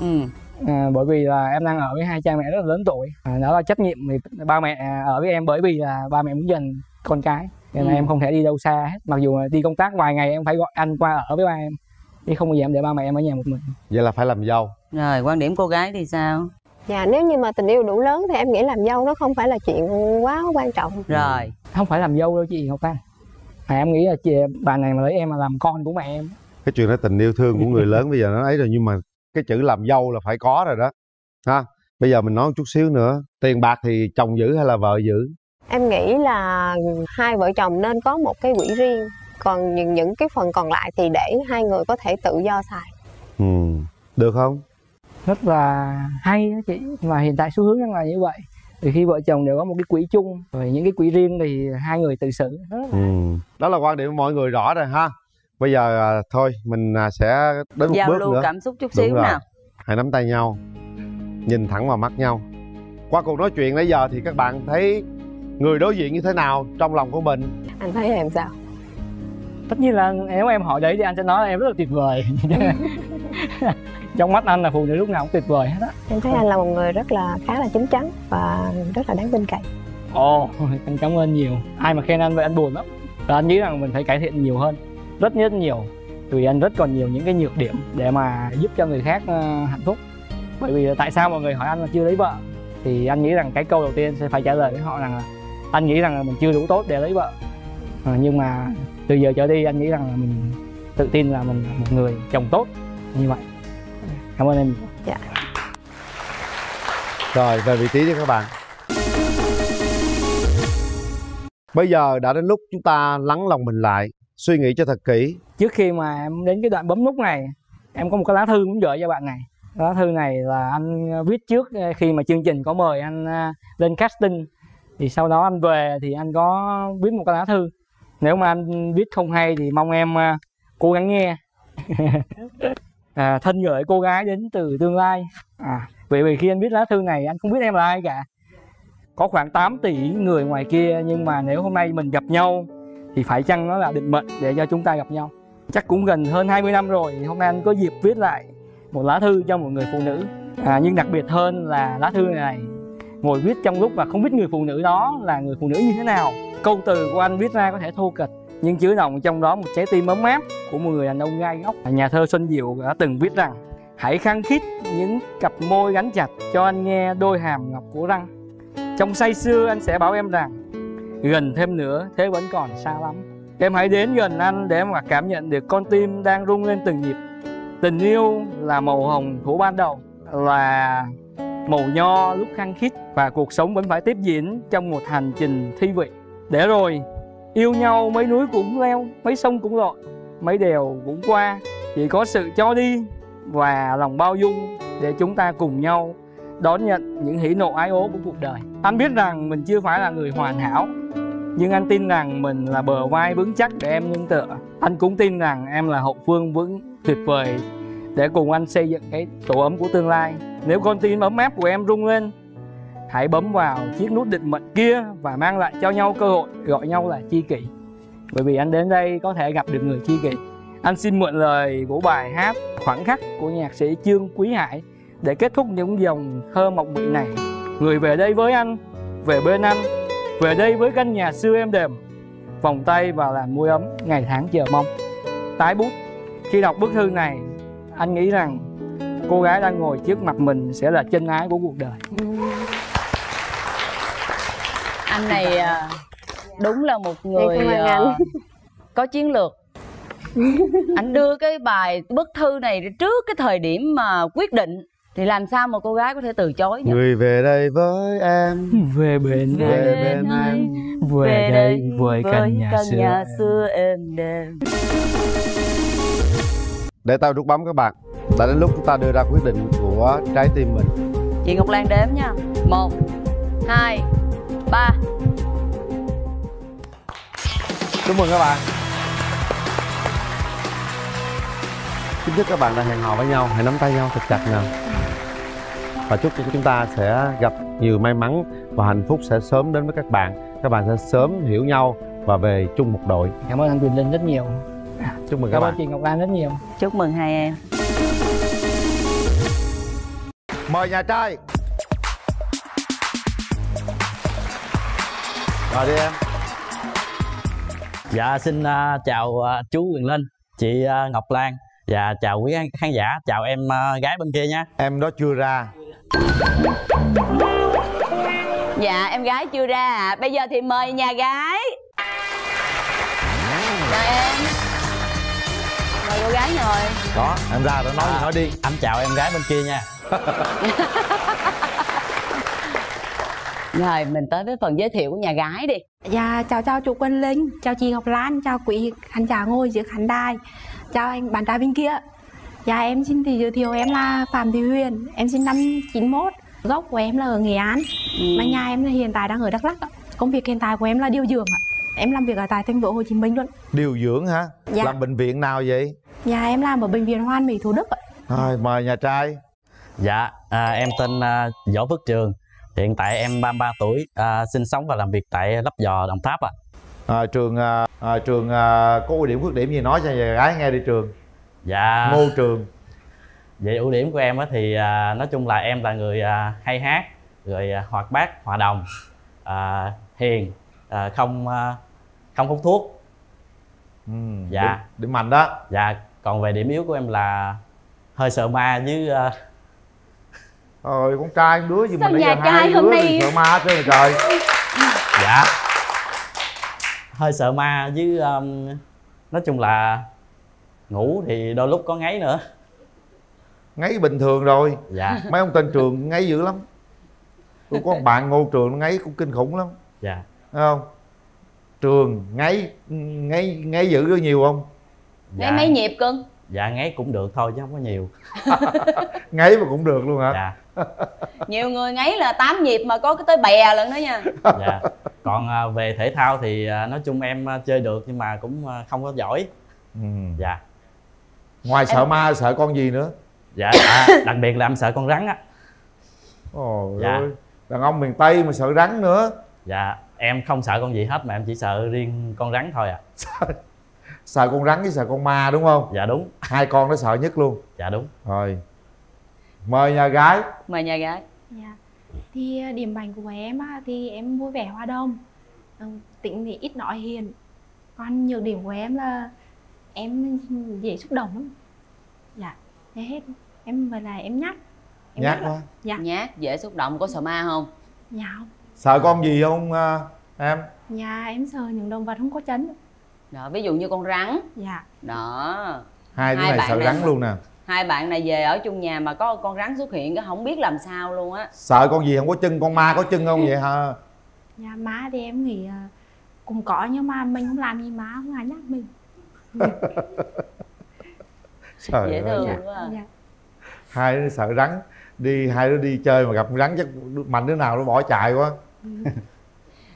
Ừ. À, bởi vì là em đang ở với hai cha mẹ rất là lớn tuổi. à, Đó là trách nhiệm thì ba mẹ ở với em, bởi vì là ba mẹ muốn dành con cái. Nên ừ. là em không thể đi đâu xa hết. Mặc dù đi công tác vài ngày em phải gọi anh qua ở với ba em, chứ không bao giờ em để ba mẹ em ở nhà một mình. Vậy là phải làm dâu. Rồi, quan điểm cô gái thì sao? Dạ, nếu như mà tình yêu đủ lớn thì em nghĩ làm dâu nó không phải là chuyện quá quan trọng. Rồi. Không phải làm dâu đâu chị Ngọc Lan. À, em nghĩ là chị, bà này mà lấy em là làm con của mẹ em. Cái chuyện đó tình yêu thương của người lớn bây giờ nó ấy rồi, nhưng mà cái chữ làm dâu là phải có rồi đó. Ha. Bây giờ mình nói một chút xíu nữa, tiền bạc thì chồng giữ hay là vợ giữ? Em nghĩ là hai vợ chồng nên có một cái quỹ riêng, còn những, những cái phần còn lại thì để hai người có thể tự do xài. Ừ. Được không? Rất là hay đó chị, mà hiện tại xu hướng là như vậy. Thì khi vợ chồng đều có một cái quỹ chung, rồi những cái quỹ riêng thì hai người tự xử. Đó là, ừ. đó là quan điểm của mọi người rõ rồi ha. Bây giờ à, thôi mình sẽ đến một giao bước lưu nữa, cảm xúc chút đúng xíu rồi. Nào, hãy nắm tay nhau, nhìn thẳng vào mắt nhau. Qua cuộc nói chuyện nãy giờ thì các bạn thấy người đối diện như thế nào trong lòng của mình? Anh thấy em sao? Tất nhiên là nếu em hỏi đấy thì anh sẽ nói là em rất là tuyệt vời. Trong mắt anh là phụ nữ lúc nào cũng tuyệt vời hết á. Em thấy anh là một người rất là khá là chín chắn và rất là đáng tin cậy. Ồ, anh cảm ơn nhiều. Ai mà khen anh vậy anh buồn lắm. Và anh nghĩ rằng mình phải cải thiện nhiều hơn, rất nhất nhiều. Vì anh rất còn nhiều những cái nhược điểm để mà giúp cho người khác hạnh phúc. Bởi vì tại sao mọi người hỏi anh là chưa lấy vợ, thì anh nghĩ rằng cái câu đầu tiên sẽ phải trả lời với họ rằng là anh nghĩ rằng là mình chưa đủ tốt để lấy vợ. À, nhưng mà từ giờ trở đi anh nghĩ rằng là mình tự tin là mình là một người chồng tốt như vậy. Cảm ơn em. Dạ. Rồi, về vị trí đi các bạn. Bây giờ đã đến lúc chúng ta lắng lòng mình lại, suy nghĩ cho thật kỹ. Trước khi mà em đến cái đoạn bấm nút này, em có một cái lá thư muốn gửi cho bạn này. Lá thư này là anh viết trước khi mà chương trình có mời anh lên casting. Thì sau đó anh về thì anh có viết một cái lá thư. Nếu mà anh viết không hay thì mong em cố gắng nghe. À, thân gửi cô gái đến từ tương lai. À, bởi vì khi anh viết lá thư này anh không biết em là ai cả. Có khoảng tám tỷ người ngoài kia, nhưng mà nếu hôm nay mình gặp nhau thì phải chăng nó là định mệnh để cho chúng ta gặp nhau. Chắc cũng gần hơn hai mươi năm rồi, hôm nay anh có dịp viết lại một lá thư cho một người phụ nữ. À, nhưng đặc biệt hơn là lá thư này ngồi viết trong lúc mà không biết người phụ nữ đó là người phụ nữ như thế nào. Câu từ của anh viết ra có thể thô kệch, nhưng chứa đọng trong đó một trái tim ấm áp của một người đàn ông gai góc. Nhà thơ Xuân Diệu đã từng viết rằng: hãy khăng khít những cặp môi gắn chặt, cho anh nghe đôi hàm ngọc của răng. Trong say sưa anh sẽ bảo em rằng: gần thêm nữa thế vẫn còn xa lắm. Em hãy đến gần anh để mà cảm nhận được con tim đang rung lên từng nhịp. Tình yêu là màu hồng của ban đầu, là màu nho lúc khăng khít, và cuộc sống vẫn phải tiếp diễn trong một hành trình thi vị. Để rồi yêu nhau mấy núi cũng leo, mấy sông cũng lội, mấy đèo cũng qua. Chỉ có sự cho đi và lòng bao dung để chúng ta cùng nhau đón nhận những hỉ nộ ái ố của cuộc đời. Anh biết rằng mình chưa phải là người hoàn hảo, nhưng anh tin rằng mình là bờ vai vững chắc để em nương tựa. Anh cũng tin rằng em là hậu phương vững tuyệt vời để cùng anh xây dựng cái tổ ấm của tương lai. Nếu con tim ấm áp của em rung lên, hãy bấm vào chiếc nút định mệnh kia và mang lại cho nhau cơ hội gọi nhau là tri kỷ. Bởi vì anh đến đây có thể gặp được người tri kỷ. Anh xin mượn lời của bài hát Khoảng khắc của nhạc sĩ Trương Quý Hải để kết thúc những dòng thơ mộng mị này. Người về đây với anh, về bên anh, về đây với căn nhà xưa êm đềm, vòng tay và làm muối ấm ngày tháng chờ mong. Tái bút. Khi đọc bức thư này, anh nghĩ rằng cô gái đang ngồi trước mặt mình sẽ là chân ái của cuộc đời. Anh này đúng là một người có chiến lược. Anh đưa cái bài bức thư này trước cái thời điểm mà quyết định, thì làm sao mà cô gái có thể từ chối nhỉ? Người về đây với em, về bên về bên, bên em, về, về đây với căn nhà, nhà xưa em đêm. Để tao đút bấm các bạn. Đã đến lúc chúng ta đưa ra quyết định của trái tim mình. Chị Ngọc Lan đếm nha. Một, hai, ba. Chúc mừng các bạn. Chính thức các bạn đã hẹn hò với nhau. Hãy nắm tay nhau thật chặt nào. Và chúc chúng ta sẽ gặp nhiều may mắn và hạnh phúc sẽ sớm đến với các bạn. Các bạn sẽ sớm hiểu nhau và về chung một đội. Cảm ơn anh Quyền Linh rất nhiều. Chúc mừng các bạn. Cảm ơn chị Ngọc Lan rất nhiều. Chúc mừng hai em. Mời nhà trai. Mời đi em. Dạ xin uh, chào uh, chú Quyền Linh, chị uh, Ngọc Lan và chào quý khán giả. Chào em uh, gái bên kia nha. Em đó chưa ra. Dạ em gái chưa ra à. Bây giờ thì mời nhà gái. Chào em. Mời cô gái ngồi. Đó em ra rồi, nói à, gì nói đi. Anh chào em gái bên kia nha. Rồi mình tới với phần giới thiệu của nhà gái đi. Dạ chào chào chú Quyền Linh, chào chị Ngọc Lan, chào quý khán giả ngồi giữa khán đài, chào anh bạn trai bên kia. Dạ em xin thì giới thiệu em là Phạm Thị Huyền, em sinh năm chín mốt, gốc của em là ở Nghệ An, ừ. mà nhà em hiện tại đang ở Đắk Lắk. Công việc hiện tại của em là điều dưỡng ạ. Em làm việc ở tại thành phố Hồ Chí Minh luôn. Điều dưỡng hả? Dạ. Làm bệnh viện nào vậy? Dạ em làm ở bệnh viện Hoàn Mỹ Thủ Đức ạ. Rồi mời nhà trai. Dạ à, em tên à, Võ Phước Trường. Hiện tại em ba mươi ba tuổi, à, sinh sống và làm việc tại Lấp Vò, Đồng Tháp ạ. À. À, Trường à, Trường à, có ưu điểm khuyết điểm gì nói cho nhà gái nghe đi Trường. Dạ. Ngô Trường. Vậy ưu điểm của em thì à, nói chung là em là người à, hay hát, rồi à, hoạt bát, hòa đồng, à, hiền, à, không à, không hút thuốc. Ừ, dạ. Điểm, điểm mạnh đó. Dạ. Còn về điểm yếu của em là hơi sợ ma với. À, Ôi, con trai con đứa gì mà nhà trai hôm nay sợ ma chứ trời. Dạ. Hơi sợ ma với um, nói chung là ngủ thì đôi lúc có ngáy nữa. Ngáy bình thường rồi. Dạ. Mấy ông tên Trường ngáy dữ lắm. Tôi có một bạn Ngô Trường ngáy cũng kinh khủng lắm. Dạ. Thấy không? Trường ngáy ngáy ngáy dữ rất nhiều không? Ngáy dạ. Mấy nhịp cưng? Dạ ngáy cũng được thôi chứ không có nhiều. Ngáy mà cũng được luôn hả? Dạ. Nhiều người ngáy là tám nhịp mà có cái tới bè lận đó nha. Dạ. Còn về thể thao thì nói chung em chơi được nhưng mà cũng không có giỏi. Ừ. Dạ. Ngoài em... sợ ma sợ con gì nữa? Dạ à, đặc biệt là em sợ con rắn á. Ồ dạ. Ơi. Đàn ông miền Tây mà sợ rắn nữa. Dạ. Em không sợ con gì hết mà em chỉ sợ riêng con rắn thôi à. Sợ con rắn với sợ con ma đúng không? Dạ đúng. Hai con nó sợ nhất luôn. Dạ đúng. Rồi. Mời nhà gái. Mời nhà gái. Dạ. Thì điểm mạnh của em á, thì em vui vẻ hòa đồng, tính thì ít nói hiền. Còn nhược điểm của em là em dễ xúc động lắm. Dạ. Thế hết. Em vừa là em nhát. Em nhát quá. Dạ. Nhát, dễ xúc động, có sợ ma không? Dạ không. Sợ con gì không em? Dạ em sợ những động vật không có chấn. Đó, ví dụ như con rắn. Dạ. Đó. Hai đứa hai này sợ này, rắn luôn nè. Hai bạn này về ở chung nhà mà có con rắn xuất hiện cái không biết làm sao luôn á. Sợ con gì không có chân, con ma có chân không vậy hả? Dạ má thì em nghĩ cũng có nhưng mà mình không làm gì má không ai nhắc mình. Trời dễ thương dạ. Quá à. Dạ. Hai đứa sợ rắn, đi hai đứa đi chơi mà gặp con rắn chắc mạnh đứa nào nó bỏ chạy quá.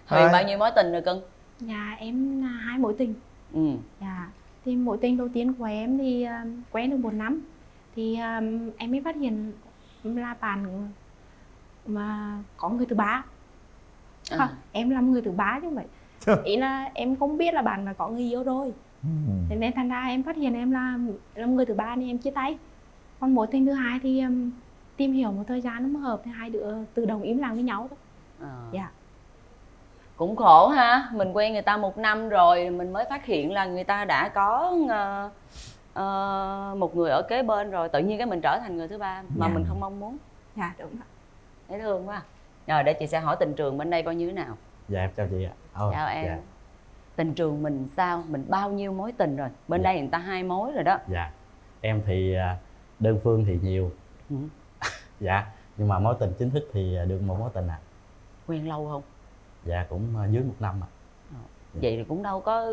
Huyền bao nhiêu mối tình rồi cưng? Dạ em là hai mối tình. Ừ. Dạ. Thì mối tình đầu tiên của em thì uh, quen được một năm thì um, em mới phát hiện là bạn mà có người thứ ba. À. Không, em làm người thứ ba chứ vậy. Ý là em không biết là bạn mà có người yêu rồi. Ừ. Thế nên thành ra em phát hiện em là làm người thứ ba nên em chia tay. Còn mối tình thứ hai thì um, tìm hiểu một thời gian nó hợp thì hai đứa tự đồng im lặng với nhau thôi. À. Dạ. Cũng khổ ha, mình quen người ta một năm rồi mình mới phát hiện là người ta đã có uh, uh, một người ở kế bên rồi, tự nhiên cái mình trở thành người thứ ba mà dạ. Mình không mong muốn. Dạ đúng rồi. Dễ thương quá. Rồi để chị sẽ hỏi tình trường bên đây coi như thế nào. Dạ em chào chị ạ. Oh, chào em. Dạ. Tình trường mình sao, mình bao nhiêu mối tình rồi? Bên dạ. Đây người ta hai mối rồi đó. Dạ. Em thì đơn phương thì nhiều. Ừ. Dạ, nhưng mà mối tình chính thức thì được một mối tình ạ. À. Quen lâu không? Dạ cũng dưới một năm ạ. À. Vậy thì cũng đâu có,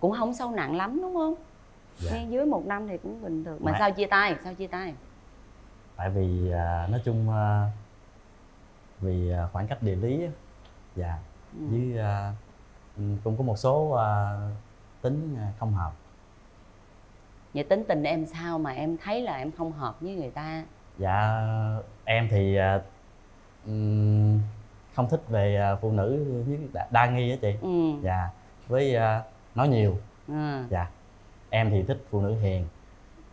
cũng không sâu nặng lắm đúng không? Dạ. Ngay dưới một năm thì cũng bình thường. Mà, mà sao chia tay? Sao chia tay? Tại vì à, nói chung à, vì à, khoảng cách địa lý, dạ, ừ. Với à, cũng có một số à, tính à, không hợp. Vậy tính tình em sao mà em thấy là em không hợp với người ta? Dạ em thì à, um, không thích về phụ nữ đa, đa nghi á chị. Ừ. Dạ. Với uh, nói nhiều. Ừ. Dạ. Em thì thích phụ nữ hiền.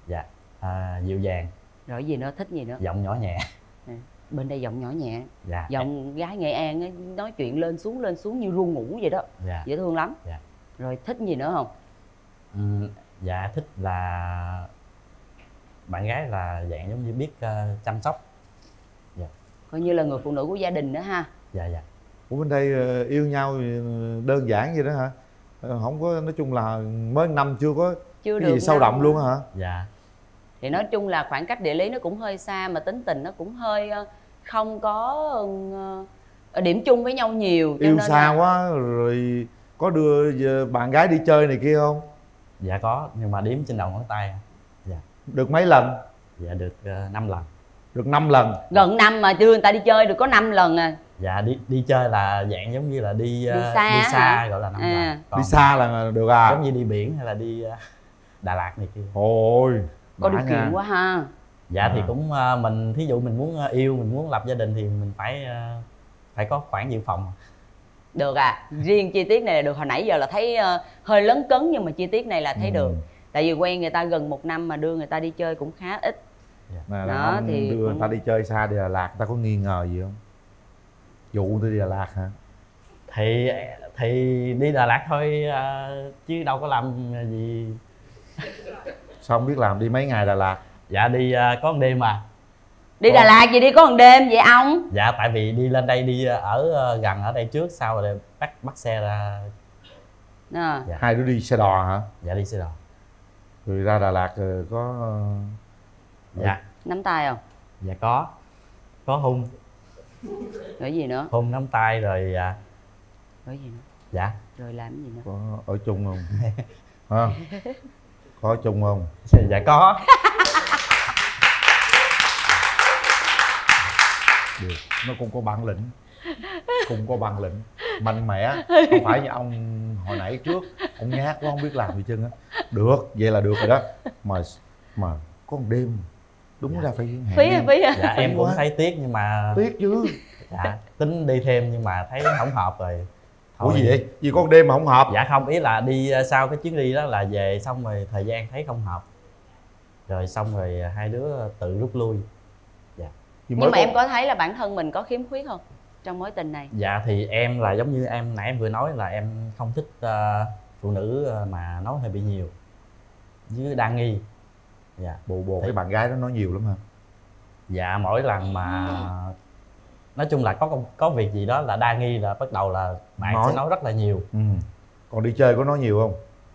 Dạ. À, dịu dàng. Rồi gì nữa, thích gì nữa? Giọng nhỏ nhẹ. À, bên đây giọng nhỏ nhẹ. Dạ. Giọng gái Nghệ An ấy, nói chuyện lên xuống lên xuống như ru ngủ vậy đó. Dạ. Dễ thương lắm. Dạ. Rồi thích gì nữa không? Ừ, dạ thích là bạn gái là dạng giống như biết uh, chăm sóc. Dạ. Coi như là người phụ nữ của gia đình đó ha. Dạ dạ. Ủa bên đây yêu nhau đơn giản vậy đó hả? Không có, nói chung là mới năm chưa có chưa cái gì sâu đậm luôn hả? Dạ. Thì nói chung là khoảng cách địa lý nó cũng hơi xa, mà tính tình nó cũng hơi không có điểm chung với nhau nhiều. Yêu nên xa là... quá rồi. Có đưa bạn gái đi chơi này kia không? Dạ có, nhưng mà đếm trên đầu ngón tay. Dạ. Được mấy lần? Dạ được uh, năm lần. Được năm lần? Gần năm mà đưa người ta đi chơi được có năm lần à. Dạ đi đi chơi là dạng giống như là đi đi xa, đi xa gọi là năm à. lần. Còn đi xa là được à? Giống như đi biển hay là đi uh, Đà Lạt này kia. Ôi có điều kiện quá ha. Dạ à. Thì cũng uh, mình thí dụ mình muốn yêu, mình muốn lập gia đình thì mình phải uh, phải có khoản dự phòng. Được à, riêng chi tiết này là được. Hồi nãy giờ là thấy uh, hơi lấn cấn, nhưng mà chi tiết này là thấy ừ. được. Tại vì quen người ta gần một năm mà đưa người ta đi chơi cũng khá ít. Dạ. Đó, thì đưa cũng... người ta đi chơi xa, đi Đà Lạt, người ta có nghi ngờ gì không? Dụ tôi đi Đà Lạt hả? Thì thì đi Đà Lạt thôi uh, chứ đâu có làm gì. Sao không biết làm, đi mấy ngày Đà Lạt? Dạ đi uh, có một đêm mà. Đi Đà Lạt gì đi có một đêm vậy ông? Dạ tại vì đi lên đây đi ở gần ở đây trước, sau rồi bắt bắt xe ra. À. Dạ. Hai đứa đi xe đò hả? Dạ đi xe đò. Rồi ra Đà Lạt có dạ nắm tay không? Dạ có, có hôn. Rồi gì nữa? Hôn nắm tay rồi. Rồi gì nữa? Dạ. Rồi làm cái gì nữa? Có ở chung không? Hả? Có ở chung không? Dạ có. Được. Nó cũng có bản lĩnh, cũng có bản lĩnh mạnh mẽ, không phải như ông hồi nãy trước ông nhát quá không biết làm gì chân á. Được, vậy là được rồi đó. Mà mà có một đêm đúng dạ. ra phải hẹn phí em. Phí à? Dạ em cũng quá. Thấy tiếc nhưng mà tiếc chứ. Dạ tính đi thêm nhưng mà thấy không hợp rồi. Ủa gì vậy? Vì có một đêm mà không hợp? Dạ không, ý là đi sau cái chuyến đi đó là về xong rồi thời gian thấy không hợp rồi xong rồi hai đứa tự rút lui. Nhưng mà có... em có thấy là bản thân mình có khiếm khuyết không trong mối tình này? Dạ thì em là giống như em nãy em vừa nói là em không thích uh, phụ nữ mà nói hơi bị nhiều với đa nghi. Dạ. Bộ bộ thì... cái bạn gái đó nói nhiều lắm hả? Dạ mỗi lần mà ừ. nói chung là có có việc gì đó là đa nghi là bắt đầu là bạn nói. Sẽ nói rất là nhiều. Ừ. Còn đi chơi có nói nhiều không?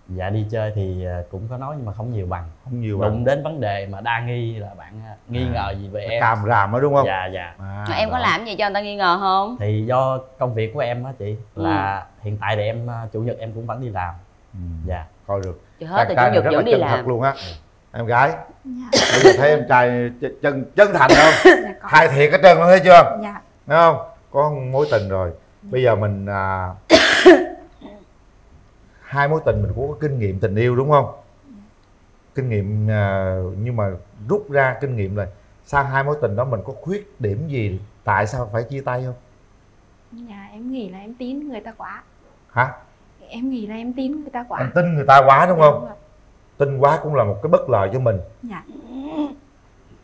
Dạ đi chơi thì cũng có nói nhưng mà không nhiều bằng. Không nhiều bằng. Đụng đến vấn đề mà đa nghi là bạn nghi à, ngờ gì về em. Càm ràm đó đúng không? Dạ dạ. À, em có làm gì cho người ta nghi ngờ không? Thì do công việc của em á chị là ừ. hiện tại thì em chủ nhật em cũng vẫn đi làm. Ừ. Dạ. Coi được. Chứ hết từ chủ nhật vẫn đi làm luôn á. Em gái. Dạ. Bây giờ thấy em trai chân chân thành không? Dạ, khai thiệt hết trơn luôn thấy chưa? Dạ. Đúng không? Có mối tình rồi. Bây giờ mình à... hai mối tình mình cũng có kinh nghiệm tình yêu đúng không? Kinh nghiệm nhưng mà rút ra kinh nghiệm là sau hai mối tình đó mình có khuyết điểm gì, tại sao phải chia tay không? Dạ em nghĩ là em tin người ta quá. Hả? Em nghĩ là em tin người ta quá. Em tin người ta quá đúng không? Đúng rồi. Tin quá cũng là một cái bất lợi cho mình. Dạ.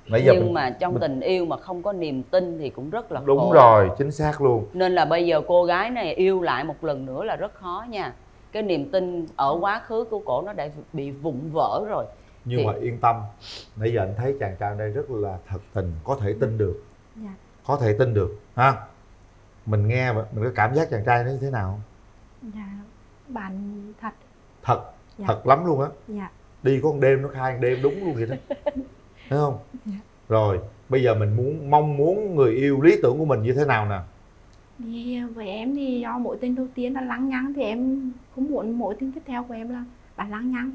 Nãy nhưng mình, mà trong mình... tình yêu mà không có niềm tin thì cũng rất là khổ. Đúng rồi, chính xác luôn. Nên là bây giờ cô gái này yêu lại một lần nữa là rất khó nha. Cái niềm tin ở quá khứ của cổ nó đã bị vụn vỡ rồi. Nhưng thì... mà yên tâm, nãy giờ anh thấy chàng trai đây rất là thật tình, có thể tin được. Dạ. Có thể tin được ha. Mình nghe mình có cảm giác chàng trai nó như thế nào? Dạ, bạn thật. Thật, dạ. Thật lắm luôn á. Dạ. Đi có một đêm nó khai một đêm đúng luôn vậy đó. Thấy không? Dạ. Rồi, bây giờ mình muốn mong muốn người yêu lý tưởng của mình như thế nào nè? Thì với em thì do mối tình đầu tiên là lăng nhăng thì em cũng muốn mối tình tiếp theo của em là bạn lăng nhăng,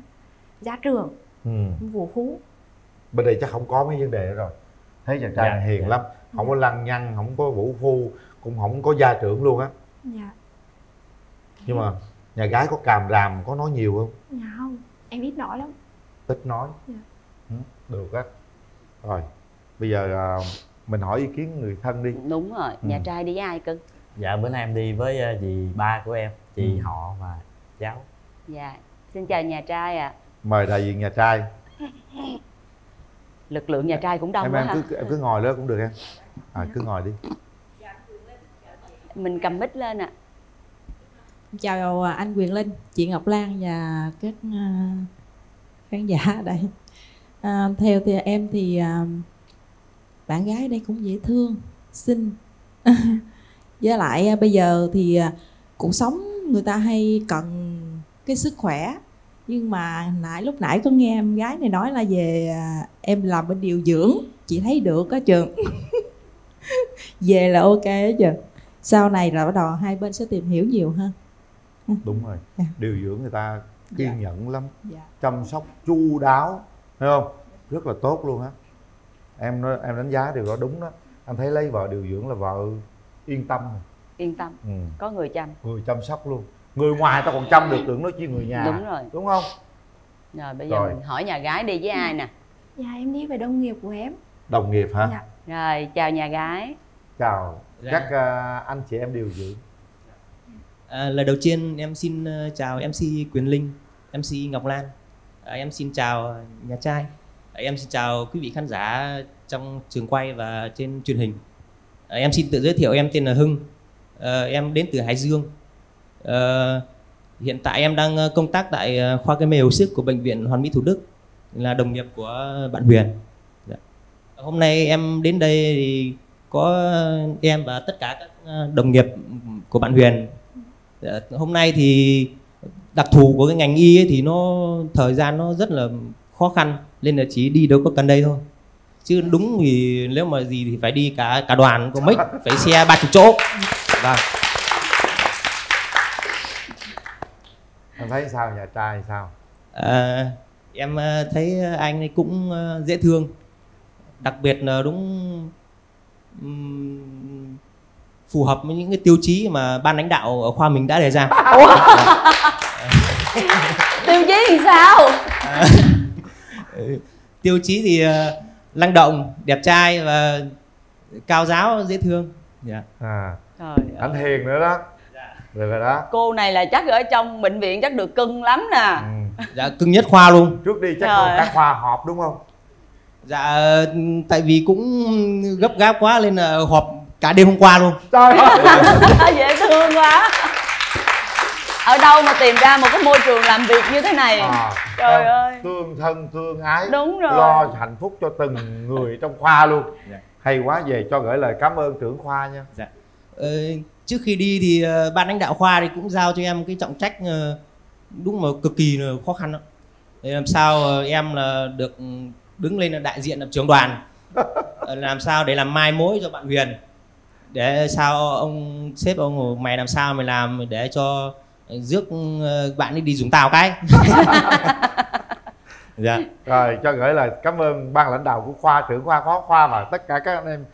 gia trưởng, ừ. vũ phú. Bên đây chắc không có mấy vấn đề nữa rồi. Thấy chàng trai dạ, này hiền dạ. lắm, không dạ. có lăng nhăng, không có vũ phu, cũng không có gia trưởng luôn á. Dạ. Nhưng mà nhà gái có càm ràm, có nói nhiều không? Dạ không, em ít nói lắm. Ít nói. Dạ. Được á. Rồi, bây giờ mình hỏi ý kiến người thân đi. Đúng rồi. Nhà ừ. trai đi với ai cưng? Dạ bữa nay em đi với dì ba của em, chị ừ. họ và cháu. Dạ xin chào nhà trai ạ. À. Mời đại diện nhà trai. Lực lượng nhà trai cũng đông em, quá em ha. Cứ, em cứ ngồi đó cũng được em. À, cứ ngồi đi. Mình cầm mic lên ạ. À. Chào anh Quyền Linh, chị Ngọc Lan và các khán giả ở đây. À, theo thì em thì à, bạn gái đây cũng dễ thương, xinh. Với lại bây giờ thì cuộc sống người ta hay cần cái sức khỏe. Nhưng mà nãy lúc nãy có nghe em gái này nói là về à, em làm bên điều dưỡng, chị thấy được á Trường. Về là ok á Trường. Sau này là bắt đầu hai bên sẽ tìm hiểu nhiều hơn. Đúng rồi. Dạ. Điều dưỡng người ta kiên dạ. nhẫn lắm, dạ. chăm sóc chu đáo, thấy không? Rất là tốt luôn á. Em nói, em đánh giá điều đó đúng đó. Anh thấy lấy vợ điều dưỡng là vợ yên tâm. Yên tâm. Ừ. Có người chăm. Người chăm sóc luôn. Người ngoài ta còn chăm được, tưởng nói chi người nhà. Đúng rồi. Đúng không? Rồi bây giờ rồi. Mình hỏi nhà gái đi với ai nè. Dạ em đi về đồng nghiệp của em. Đồng nghiệp hả? Dạ. Rồi chào nhà gái. Chào dạ. các uh, anh chị em điều dưỡng. À, lời đầu tiên em xin chào em xê Quyền Linh, em xê Ngọc Lan. À, em xin chào nhà trai. À, em xin chào quý vị khán giả trong trường quay và trên truyền hình. À, em xin tự giới thiệu, em tên là Hưng. À, em đến từ Hải Dương. À, hiện tại em đang công tác tại khoa gây mê hồi sức của Bệnh viện Hoàn Mỹ Thủ Đức, là đồng nghiệp của bạn Huyền. Dạ. Hôm nay em đến đây thì có em và tất cả các đồng nghiệp của bạn Huyền. Hôm nay thì đặc thù của cái ngành y ấy thì nó thời gian nó rất là khó khăn, nên là chỉ đi đâu có cần đây thôi. Chứ đúng thì nếu mà gì thì phải đi cả cả đoàn, có mấy phải xe ba chục chỗ. Vâng. Em thấy sao nhà trai sao? À, em thấy anh ấy cũng dễ thương, đặc biệt là đúng phù hợp với những cái tiêu chí mà ban lãnh đạo ở khoa mình đã đề ra. Tiêu chí thì sao? À, tiêu chí thì uh, năng động, đẹp trai và cao giáo, dễ thương. Yeah. À, anh Hiền nữa đó. Yeah. Rồi, rồi đó. Cô này là chắc ở trong bệnh viện chắc được cưng lắm nè. Ừ. Dạ cưng nhất khoa luôn. Trước đi chắc còn các khoa họp đúng không? Dạ tại vì cũng gấp gáp quá nên là họp cả đêm hôm qua luôn. Trời ơi. Dễ thương quá. Ở đâu mà tìm ra một cái môi trường làm việc như thế này. À, trời em, ơi. Thương thân thương ái. Đúng rồi. Lo hạnh phúc cho từng người trong khoa luôn. Dạ. Hay quá, về cho gửi lời cảm ơn trưởng khoa nha. Dạ. Ờ, trước khi đi thì uh, ban lãnh đạo khoa thì cũng giao cho em cái trọng trách uh, đúng mà cực kỳ khó khăn đó. Để làm sao uh, em là uh, được đứng lên là đại diện làm trưởng đoàn. Làm sao để làm mai mối cho bạn Huyền, để sao ông sếp ông mày làm sao mày làm để cho rước bạn ấy đi dùng tàu cái. Dạ. Rồi cho gửi lời cảm ơn ban lãnh đạo của khoa, trưởng khoa, phó khoa và tất cả các anh em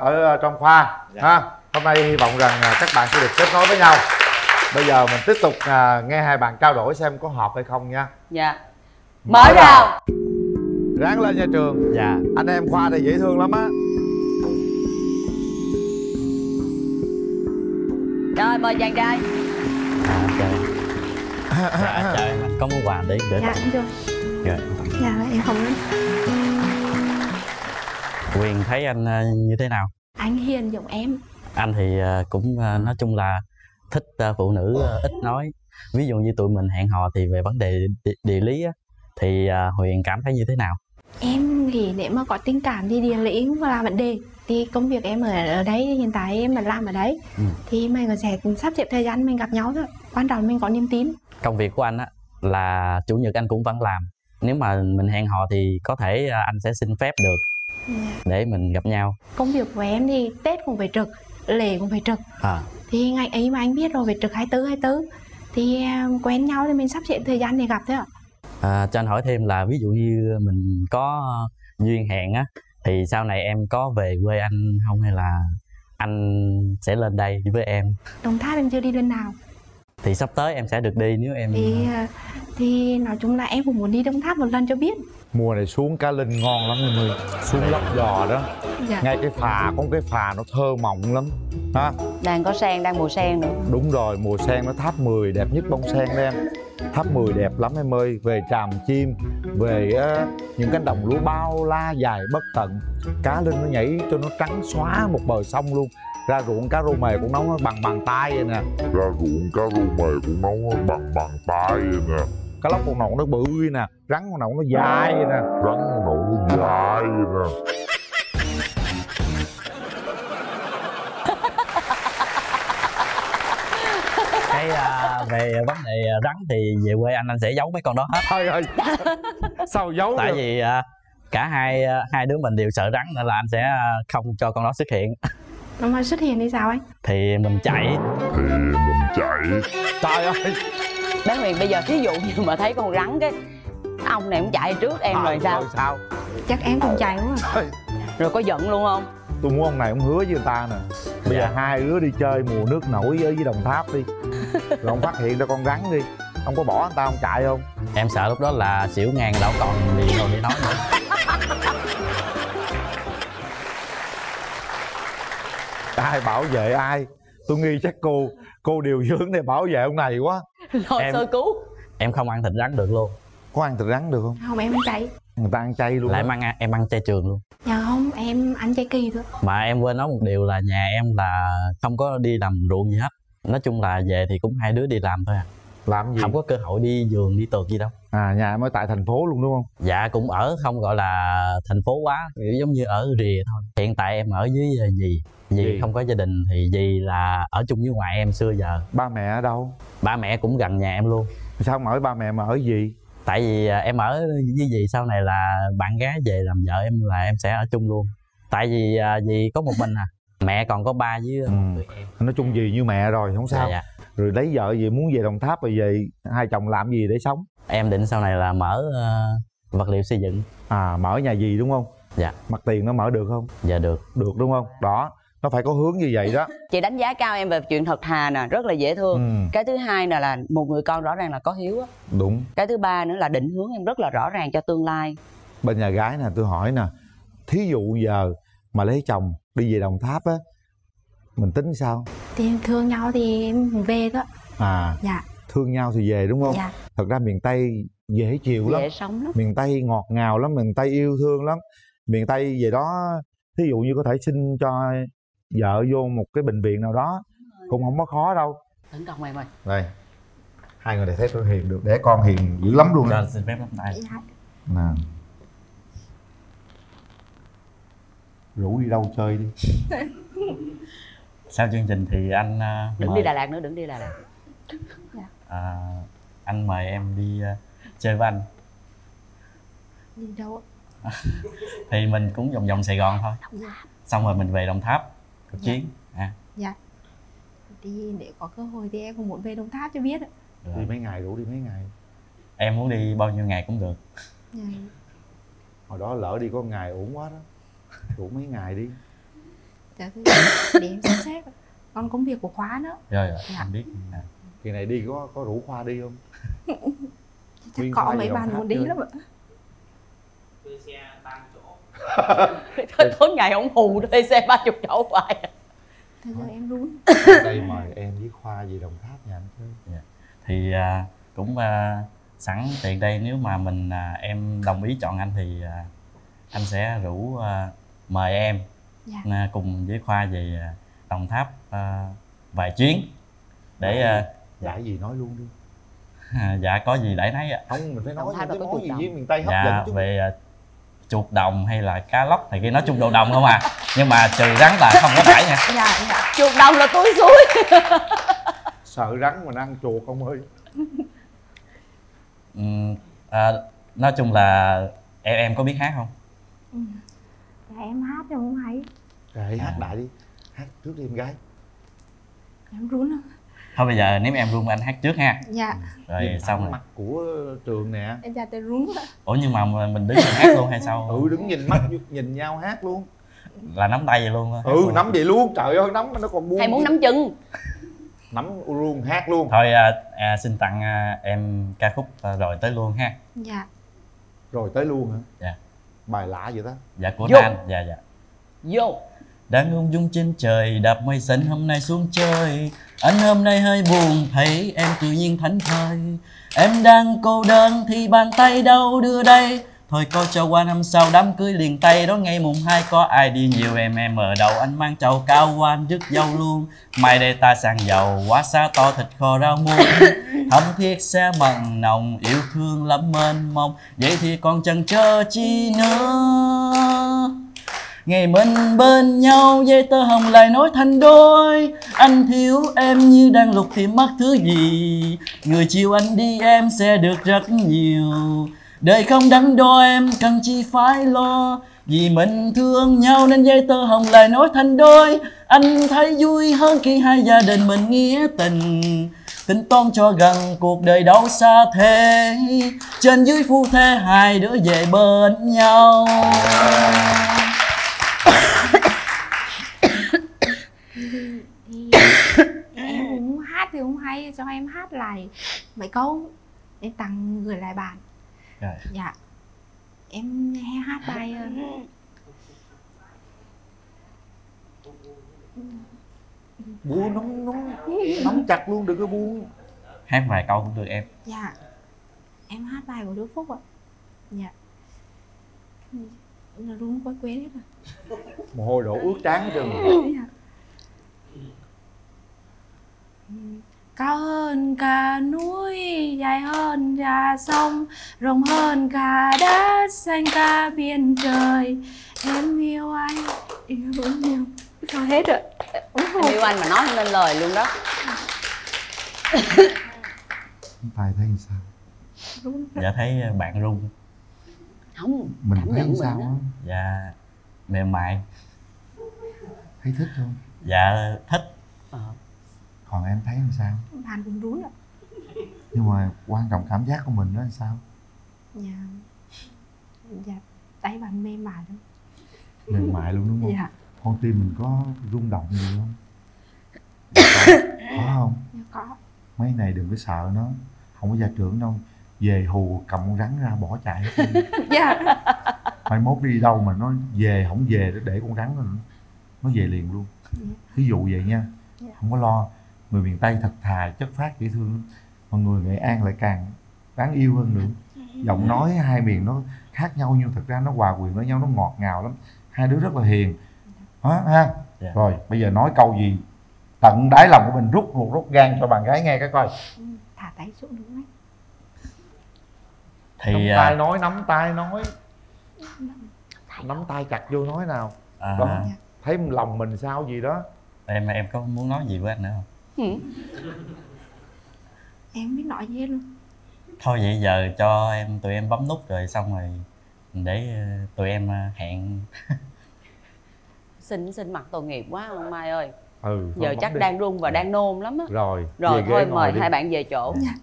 ở trong khoa. Dạ. Ha, hôm nay hy vọng rằng các bạn sẽ được kết nối với nhau. Bây giờ mình tiếp tục nghe hai bạn trao đổi xem có hợp hay không nha. Dạ. Mở rào. Ráng lên nhà Trường. Dạ. Anh em khoa này dễ thương lắm á. Rồi mời chàng trai. À, trời. Dạ, trời. Có món quà để để. Dạ, dạ. Dạ. Dạ em không. Quyền thấy anh như thế nào? Anh hiền giống em. Anh thì cũng nói chung là thích phụ nữ ít nói. Ví dụ như tụi mình hẹn hò thì về vấn đề địa, địa lý á, thì Huyền cảm thấy như thế nào? Em thì nếu mà có tình cảm thì địa lý cũng là vấn đề. Thì công việc em ở đấy, hiện tại em mình làm ở đấy. Ừ. Thì mình sẽ sắp xếp thời gian mình gặp nhau thôi. Quan trọng mình có niềm tin. Công việc của anh á là chủ nhật anh cũng vẫn làm. Nếu mà mình hẹn hò thì có thể anh sẽ xin phép được. Yeah. Để mình gặp nhau. Công việc của em thì Tết cũng phải trực, lễ cũng phải trực. À. Thì ngày ấy mà anh biết rồi, phải trực hai mươi tư hai mươi tư. Thì quen nhau thì mình sắp xếp thời gian để gặp thôi ạ. À, cho anh hỏi thêm là ví dụ như mình có duyên hẹn á, thì sau này em có về quê anh không, hay là anh sẽ lên đây với em? Đồng Tháp em chưa đi lần nào. Thì sắp tới em sẽ được đi nếu em... Thì, thì nói chung là em cũng muốn đi Đồng Tháp một lần cho biết. Mùa này xuống cá linh ngon lắm mọi người. Xuống lóc giò đó dạ. Ngay cái phà, có cái phà nó thơ mộng lắm ha. Đang có sen, đang mùa sen nữa. Đúng rồi, mùa sen nó tháp mười đẹp nhất bông sen đó em. Tháp mười đẹp lắm em ơi. Về tràm chim, về uh, những cánh đồng lúa bao la dài bất tận. Cá linh nó nhảy cho nó trắng xóa một bờ sông luôn. Ra ruộng cá rô mề cũng nấu bằng bàn tay vậy nè. Ra ruộng cá rô mề cũng nấu bằng bàn tay vậy nè. Cá lóc con nọng nó bự vậy nè. Rắn con nọng nó dài vậy nè. Rắn con nọng nó dài vậy nè. Cái uh, về vấn đề rắn thì về quê anh anh sẽ giấu mấy con đó hết. Thôi ơi. Sao giấu? Tại được? Vì uh, cả hai uh, hai đứa mình đều sợ rắn nên là anh sẽ không cho con đó xuất hiện. Nó mà xuất hiện đi sao anh? Thì mình chạy. Thì mình chạy. Trời ơi. Bé Huyền bây giờ thí dụ như mà thấy con rắn cái ông này cũng chạy trước em à, rồi sao? sao? Chắc em cũng chạy đúng không? Rồi có giận luôn không? Tôi muốn ông này ông hứa với người ta nè. Bây dạ. giờ hai đứa đi chơi mùa nước nổi với Đồng Tháp đi. Rồi ông phát hiện ra con rắn đi. Ông có bỏ anh ta ông chạy không? Em sợ lúc đó là xỉu ngang lão còn đi đâu để nói nữa. Ai bảo vệ ai? Tôi nghi chắc cô cô điều dưỡng để bảo vệ ông này quá. Lo sơ cứu. Em không ăn thịt rắn được luôn. Có ăn thịt rắn được không? Không, em ăn chay. Người ta ăn chay luôn. Lại em ăn, em ăn chay trường luôn. Dạ không, em ăn chay kỳ thôi. Mà em quên nói một điều là nhà em là không có đi làm ruộng gì hết. Nói chung là về thì cũng hai đứa đi làm thôi à. Làm gì? Không có cơ hội đi vườn đi tược gì đâu. À, nhà em ở tại thành phố luôn đúng không? Dạ cũng ở không gọi là thành phố quá, kiểu giống như ở rìa thôi. Hiện tại em ở với dì. Dì không có gia đình thì dì là ở chung với ngoại em xưa giờ. Ba mẹ ở đâu? Ba mẹ cũng gần nhà em luôn. Sao không ở ba mẹ mà ở dì? Tại vì em ở với dì sau này là bạn gái về làm vợ em là em sẽ ở chung luôn. Tại vì dì có một mình à. Mẹ còn có ba với ừ. một người em. Nói chung dì như mẹ rồi không sao. Dạ, dạ. Rồi lấy vợ gì muốn về Đồng Tháp rồi về hai chồng làm gì để sống? Em định sau này là mở uh, vật liệu xây dựng. À, mở nhà gì đúng không? Dạ. Mặt tiền nó mở được không? Dạ được. Được đúng không? Đó, nó phải có hướng như vậy đó. Chị đánh giá cao em về chuyện thật thà nè, rất là dễ thương. Ừ. Cái thứ hai nè là một người con rõ ràng là có hiếu á. Đúng. Cái thứ ba nữa là định hướng em rất là rõ ràng cho tương lai. Bên nhà gái nè, tôi hỏi nè, thí dụ giờ mà lấy chồng đi về Đồng Tháp á, mình tính sao? Thì thương nhau thì em về thôi. À. Dạ. Thương nhau thì về đúng không? Dạ. Thật ra miền Tây dễ chịu dễ lắm. Dễ sống lắm. Miền Tây ngọt ngào lắm, miền Tây yêu thương lắm. Miền Tây về đó, thí dụ như có thể xin cho vợ vô một cái bệnh viện nào đó cũng không có khó đâu. Tấn công em ơi. Đây. Hai người này thấy tôi hiền được, để con hiền dữ lắm luôn. Dạ, xin phép lắm đây. Nè. Rủ đi đâu chơi đi. Sau chương trình thì anh uh, đừng mời... đi Đà Lạt nữa, đừng đi Đà Lạt. À, anh mời em đi uh, chơi với anh. Đi đâu? Thì mình cũng vòng vòng Sài Gòn thôi. Xong rồi mình về Đồng Tháp cuộc dạ. chiến. À. Dạ. Đi để có cơ hội thì em cũng muốn về Đồng Tháp cho biết. Rồi. Đi mấy ngày, đủ đi mấy ngày. Em muốn đi bao nhiêu ngày cũng được. Dạ. Hồi đó lỡ đi có ngày uổng quá đó. Đủ mấy ngày đi. Để em sắp xếp con công việc của khóa nữa. Rồi, rồi dạ. Em biết à. Kỳ này đi có có rủ Khoa đi không? Chắc có mấy bạn muốn đi lắm ạ. Thuê xe ba mươi chỗ. Tối ngày ông hù thuê xe ba mươi chỗ hoài. Thôi giờ em run. Đây mời em với Khoa về Đồng Tháp nhà anh thôi. Thì uh, cũng uh, sẵn tiện đây nếu mà mình uh, em đồng ý chọn anh thì uh, anh sẽ rủ uh, mời em. Dạ. Cùng với Khoa về Đồng Tháp uh, vài chuyến để uh, dạ gì nói luôn đi. À, dạ có gì để nói ạ. Không, mình phải nói cái món gì với miền Tây hấp dạ, dẫn chứ. Về uh, chuột đồng hay là cá lóc thì kia nói chung đồ đồng không à. Nhưng mà trừ rắn là không có phải nha. Dạ, dạ. Chuột đồng là túi suối. Sợ rắn mà ăn chuột không ơi. uhm, uh, Nói chung là em em có biết hát không? Ừ. Dạ em hát rồi không hay. Rồi hát à. Đại đi. Hát trước đi em gái. Em run lắm. Thôi bây giờ nếu em run anh hát trước ha. Dạ. Rồi nhìn xong rồi. Mặt của Trường nè. Em ra tôi run đó. Ủa nhưng mà mình đứng mình hát luôn hay sao? Ừ đứng nhìn mắt nhìn nhau hát luôn. Là nắm tay vậy luôn. Ừ luôn. Nắm vậy luôn. Trời ơi nắm nó còn buông. Hay muốn nắm chân. nắm luôn, hát luôn. Thôi à, à, xin tặng à, em ca khúc à, Rồi Tới Luôn ha. Dạ. Rồi Tới Luôn hả? Dạ. Bài lạ vậy đó. Dạ của Nam. Dạ dạ. Vô. Đang ung dung trên trời, đạp mây xanh hôm nay xuống chơi. Anh hôm nay hơi buồn, thấy em tự nhiên thảnh thơi. Em đang cô đơn thì bàn tay đâu đưa đây. Thôi coi cho qua năm sau đám cưới liền tay đó, ngay mùng hai có ai đi nhiều em em ở đầu. Anh mang trầu cao qua anh rước dâu luôn. Mai đây ta sang giàu, quá xá to thịt kho rau muống. Thấm thiết xe mặn nồng, yêu thương lắm mênh mông. Vậy thì còn chẳng chờ chi nữa. Ngày mình bên nhau dây tơ hồng lại nối thành đôi. Anh thiếu em như đang lục thì mất thứ gì. Người chiều anh đi em sẽ được rất nhiều. Đời không đắn đo em cần chi phải lo. Vì mình thương nhau nên dây tơ hồng lại nối thành đôi. Anh thấy vui hơn khi hai gia đình mình nghĩa tình. Tính toán cho gần cuộc đời đâu xa thế. Trên dưới phu thê hai đứa về bên nhau. Em cũng hát thì cũng hay, cho em hát lại mấy câu để tặng gửi lại bạn. Rồi. Dạ. Em nghe hát bài bu nóng nóng nóng chặt luôn, đừng có buông. Hát vài câu cũng được em. Dạ. Em hát bài của Đức Phúc ạ. Dạ. Nó luôn quá quên hết rồi. Mồ hôi đổ ướt trán hết trơn rồi. Dạ. Cao hơn cả núi, dài hơn cả sông, rộng hơn cả đất, xanh cả biển trời. Em yêu anh, yêu nhiều. Thôi hết rồi. Em yêu anh mà nói không lên lời luôn đó. Tài thấy sao? Đúng. Dạ thấy bạn rung. Không, mình thấy sao á? Dạ mềm mại. Thấy thích không? Dạ thích. Ờ. Còn em thấy làm sao? Bạn cũng đúng ạ. Nhưng mà quan trọng cảm giác của mình đó là sao? Dạ. Dạ, tay bạn mềm mại lắm. Mềm mại luôn đúng không? Dạ. Con tim mình có rung động gì không? Có không? Dạ, có. Mấy này đừng có sợ nó, không có gia trưởng đâu. Về hù cầm con rắn ra bỏ chạy. Dạ. Mai mốt đi đâu mà nó về, không về để con rắn nó, nó về liền luôn. Ví dụ vậy nha, dạ. Không có lo. Người miền Tây thật thà, chất phát, dễ thương. Mà người Nghệ An lại càng đáng yêu hơn nữa. Giọng nói hai miền nó khác nhau nhưng thật ra nó hòa quyện với nhau, nó ngọt ngào lắm. Hai đứa rất là hiền. Hả, ha? Yeah. Rồi, bây giờ nói câu gì tận đáy lòng của mình, rút ruột rút gan cho bạn gái nghe cái coi. Thả tay xuống đúng không? Thì nắm tay nói, nắm tay nói. Nắm tay chặt vô nói nào. À. Đó. Thấy lòng mình sao gì đó. Em em có muốn nói gì với anh nữa không? Ừ. Em không biết nói gì hết luôn. Thôi vậy giờ cho em, tụi em bấm nút rồi xong rồi để tụi em hẹn. Xin xin mặt tội nghiệp quá ông Mai ơi. Ừ, giờ chắc đi. Đang run và đang nôn lắm á. Rồi rồi thôi mời đi. Hai bạn về chỗ. Dạ.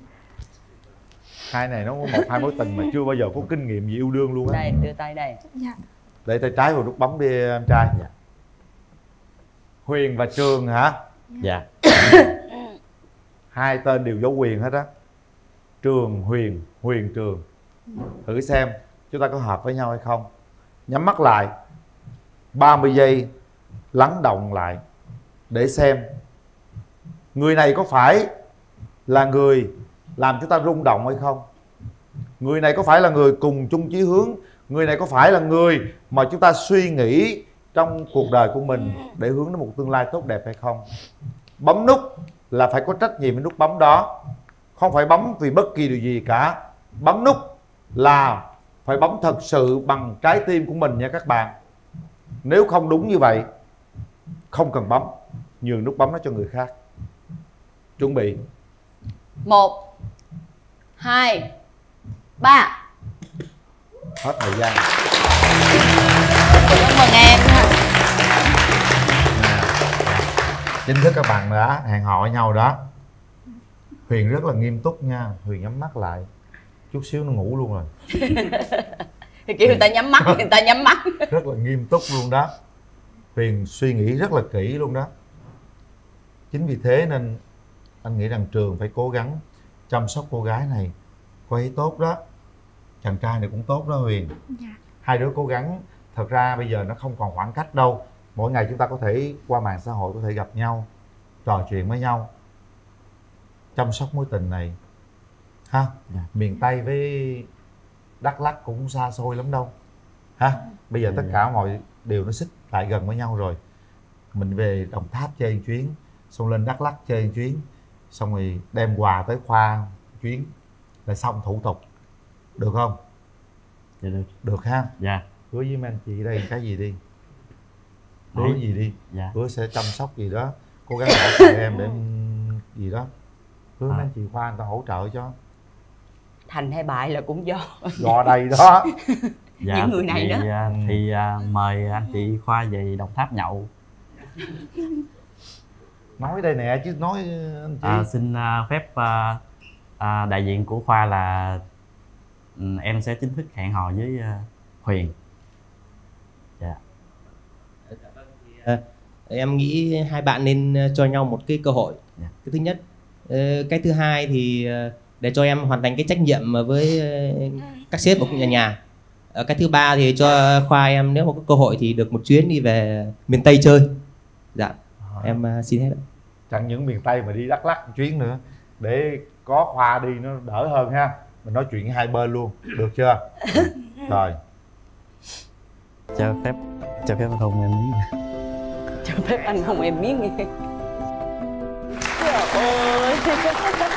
Hai này nó có một hai mối tình mà chưa bao giờ có kinh nghiệm gì yêu đương luôn á. Đây đưa tay đây. Dạ. Để tay trái vào nút bấm đi em trai. Dạ. Huyền và Trường hả? Dạ. Hai tên đều dấu Huyền hết á. Trường Huyền, Huyền Trường. Thử xem chúng ta có hợp với nhau hay không. Nhắm mắt lại ba mươi giây, lắng động lại để xem người này có phải là người làm chúng ta rung động hay không. Người này có phải là người cùng chung chí hướng. Người này có phải là người mà chúng ta suy nghĩ trong cuộc đời của mình để hướng đến một tương lai tốt đẹp hay không. Bấm nút là phải có trách nhiệm với nút bấm đó. Không phải bấm vì bất kỳ điều gì cả. Bấm nút là phải bấm thật sự bằng trái tim của mình nha các bạn. Nếu không đúng như vậy, không cần bấm. Nhường nút bấm nó cho người khác. Chuẩn bị một hai ba. Hết thời gian. Cảm ơn em. Chính thức các bạn đã hẹn hò nhau đó. Huyền rất là nghiêm túc nha. Huyền nhắm mắt lại. Chút xíu nó ngủ luôn rồi. Thì kiểu người ta nhắm mắt, người ta nhắm mắt. Rất là nghiêm túc luôn đó. Huyền suy nghĩ rất là kỹ luôn đó. Chính vì thế nên anh nghĩ rằng trường phải cố gắng chăm sóc cô gái này. Cô ấy tốt đó, chàng trai này cũng tốt đó Huyền. Dạ. Hai đứa cố gắng. Thật ra bây giờ nó không còn khoảng cách đâu. Mỗi ngày chúng ta có thể qua mạng xã hội có thể gặp nhau, trò chuyện với nhau, chăm sóc mối tình này ha. Dạ. Miền Tây với Đắk Lắk cũng xa xôi lắm đâu ha. Bây giờ tất cả mọi điều nó xích lại gần với nhau rồi. Mình về Đồng Tháp chơi một chuyến, xong lên Đắk Lắk chơi một chuyến, xong rồi đem quà tới Khoa một chuyến là xong thủ tục. Được không? Dạ được. Được ha. Dạ. Hứa với mấy anh chị đây cái gì đi, hứa cái gì đi. Dạ. Hứa sẽ chăm sóc gì đó, cố gắng bảo trợ em để gì đó. Hứa à. Mấy anh chị Khoa người ta hỗ trợ cho. Thành hay bại là cũng do do đây đó. Dạ, những người này thì, đó thì uh, mời anh chị Khoa về Đồng Tháp nhậu. Nói đây nè chứ nói anh chị. À, xin uh, phép uh, uh, đại diện của Khoa là um, em sẽ chính thức hẹn hò với uh, Huyền. Dạ. À, em nghĩ hai bạn nên cho nhau một cái cơ hội. Dạ. Cái thứ nhất, cái thứ hai thì để cho em hoàn thành cái trách nhiệm với các sếp ở nhà nhà. Cái thứ ba thì cho Khoa em nếu mà có cơ hội thì được một chuyến đi về miền Tây chơi. Dạ. À. Em xin hết. Chẳng những miền Tây mà đi Đắk Lắk một chuyến nữa để có Khoa đi nó đỡ hơn ha. Mình nói chuyện hai bên luôn, được chưa? Rồi. Cho phép cho phép anh hùng em miếng. Cho phép anh hùng em miếng. Trời ơi.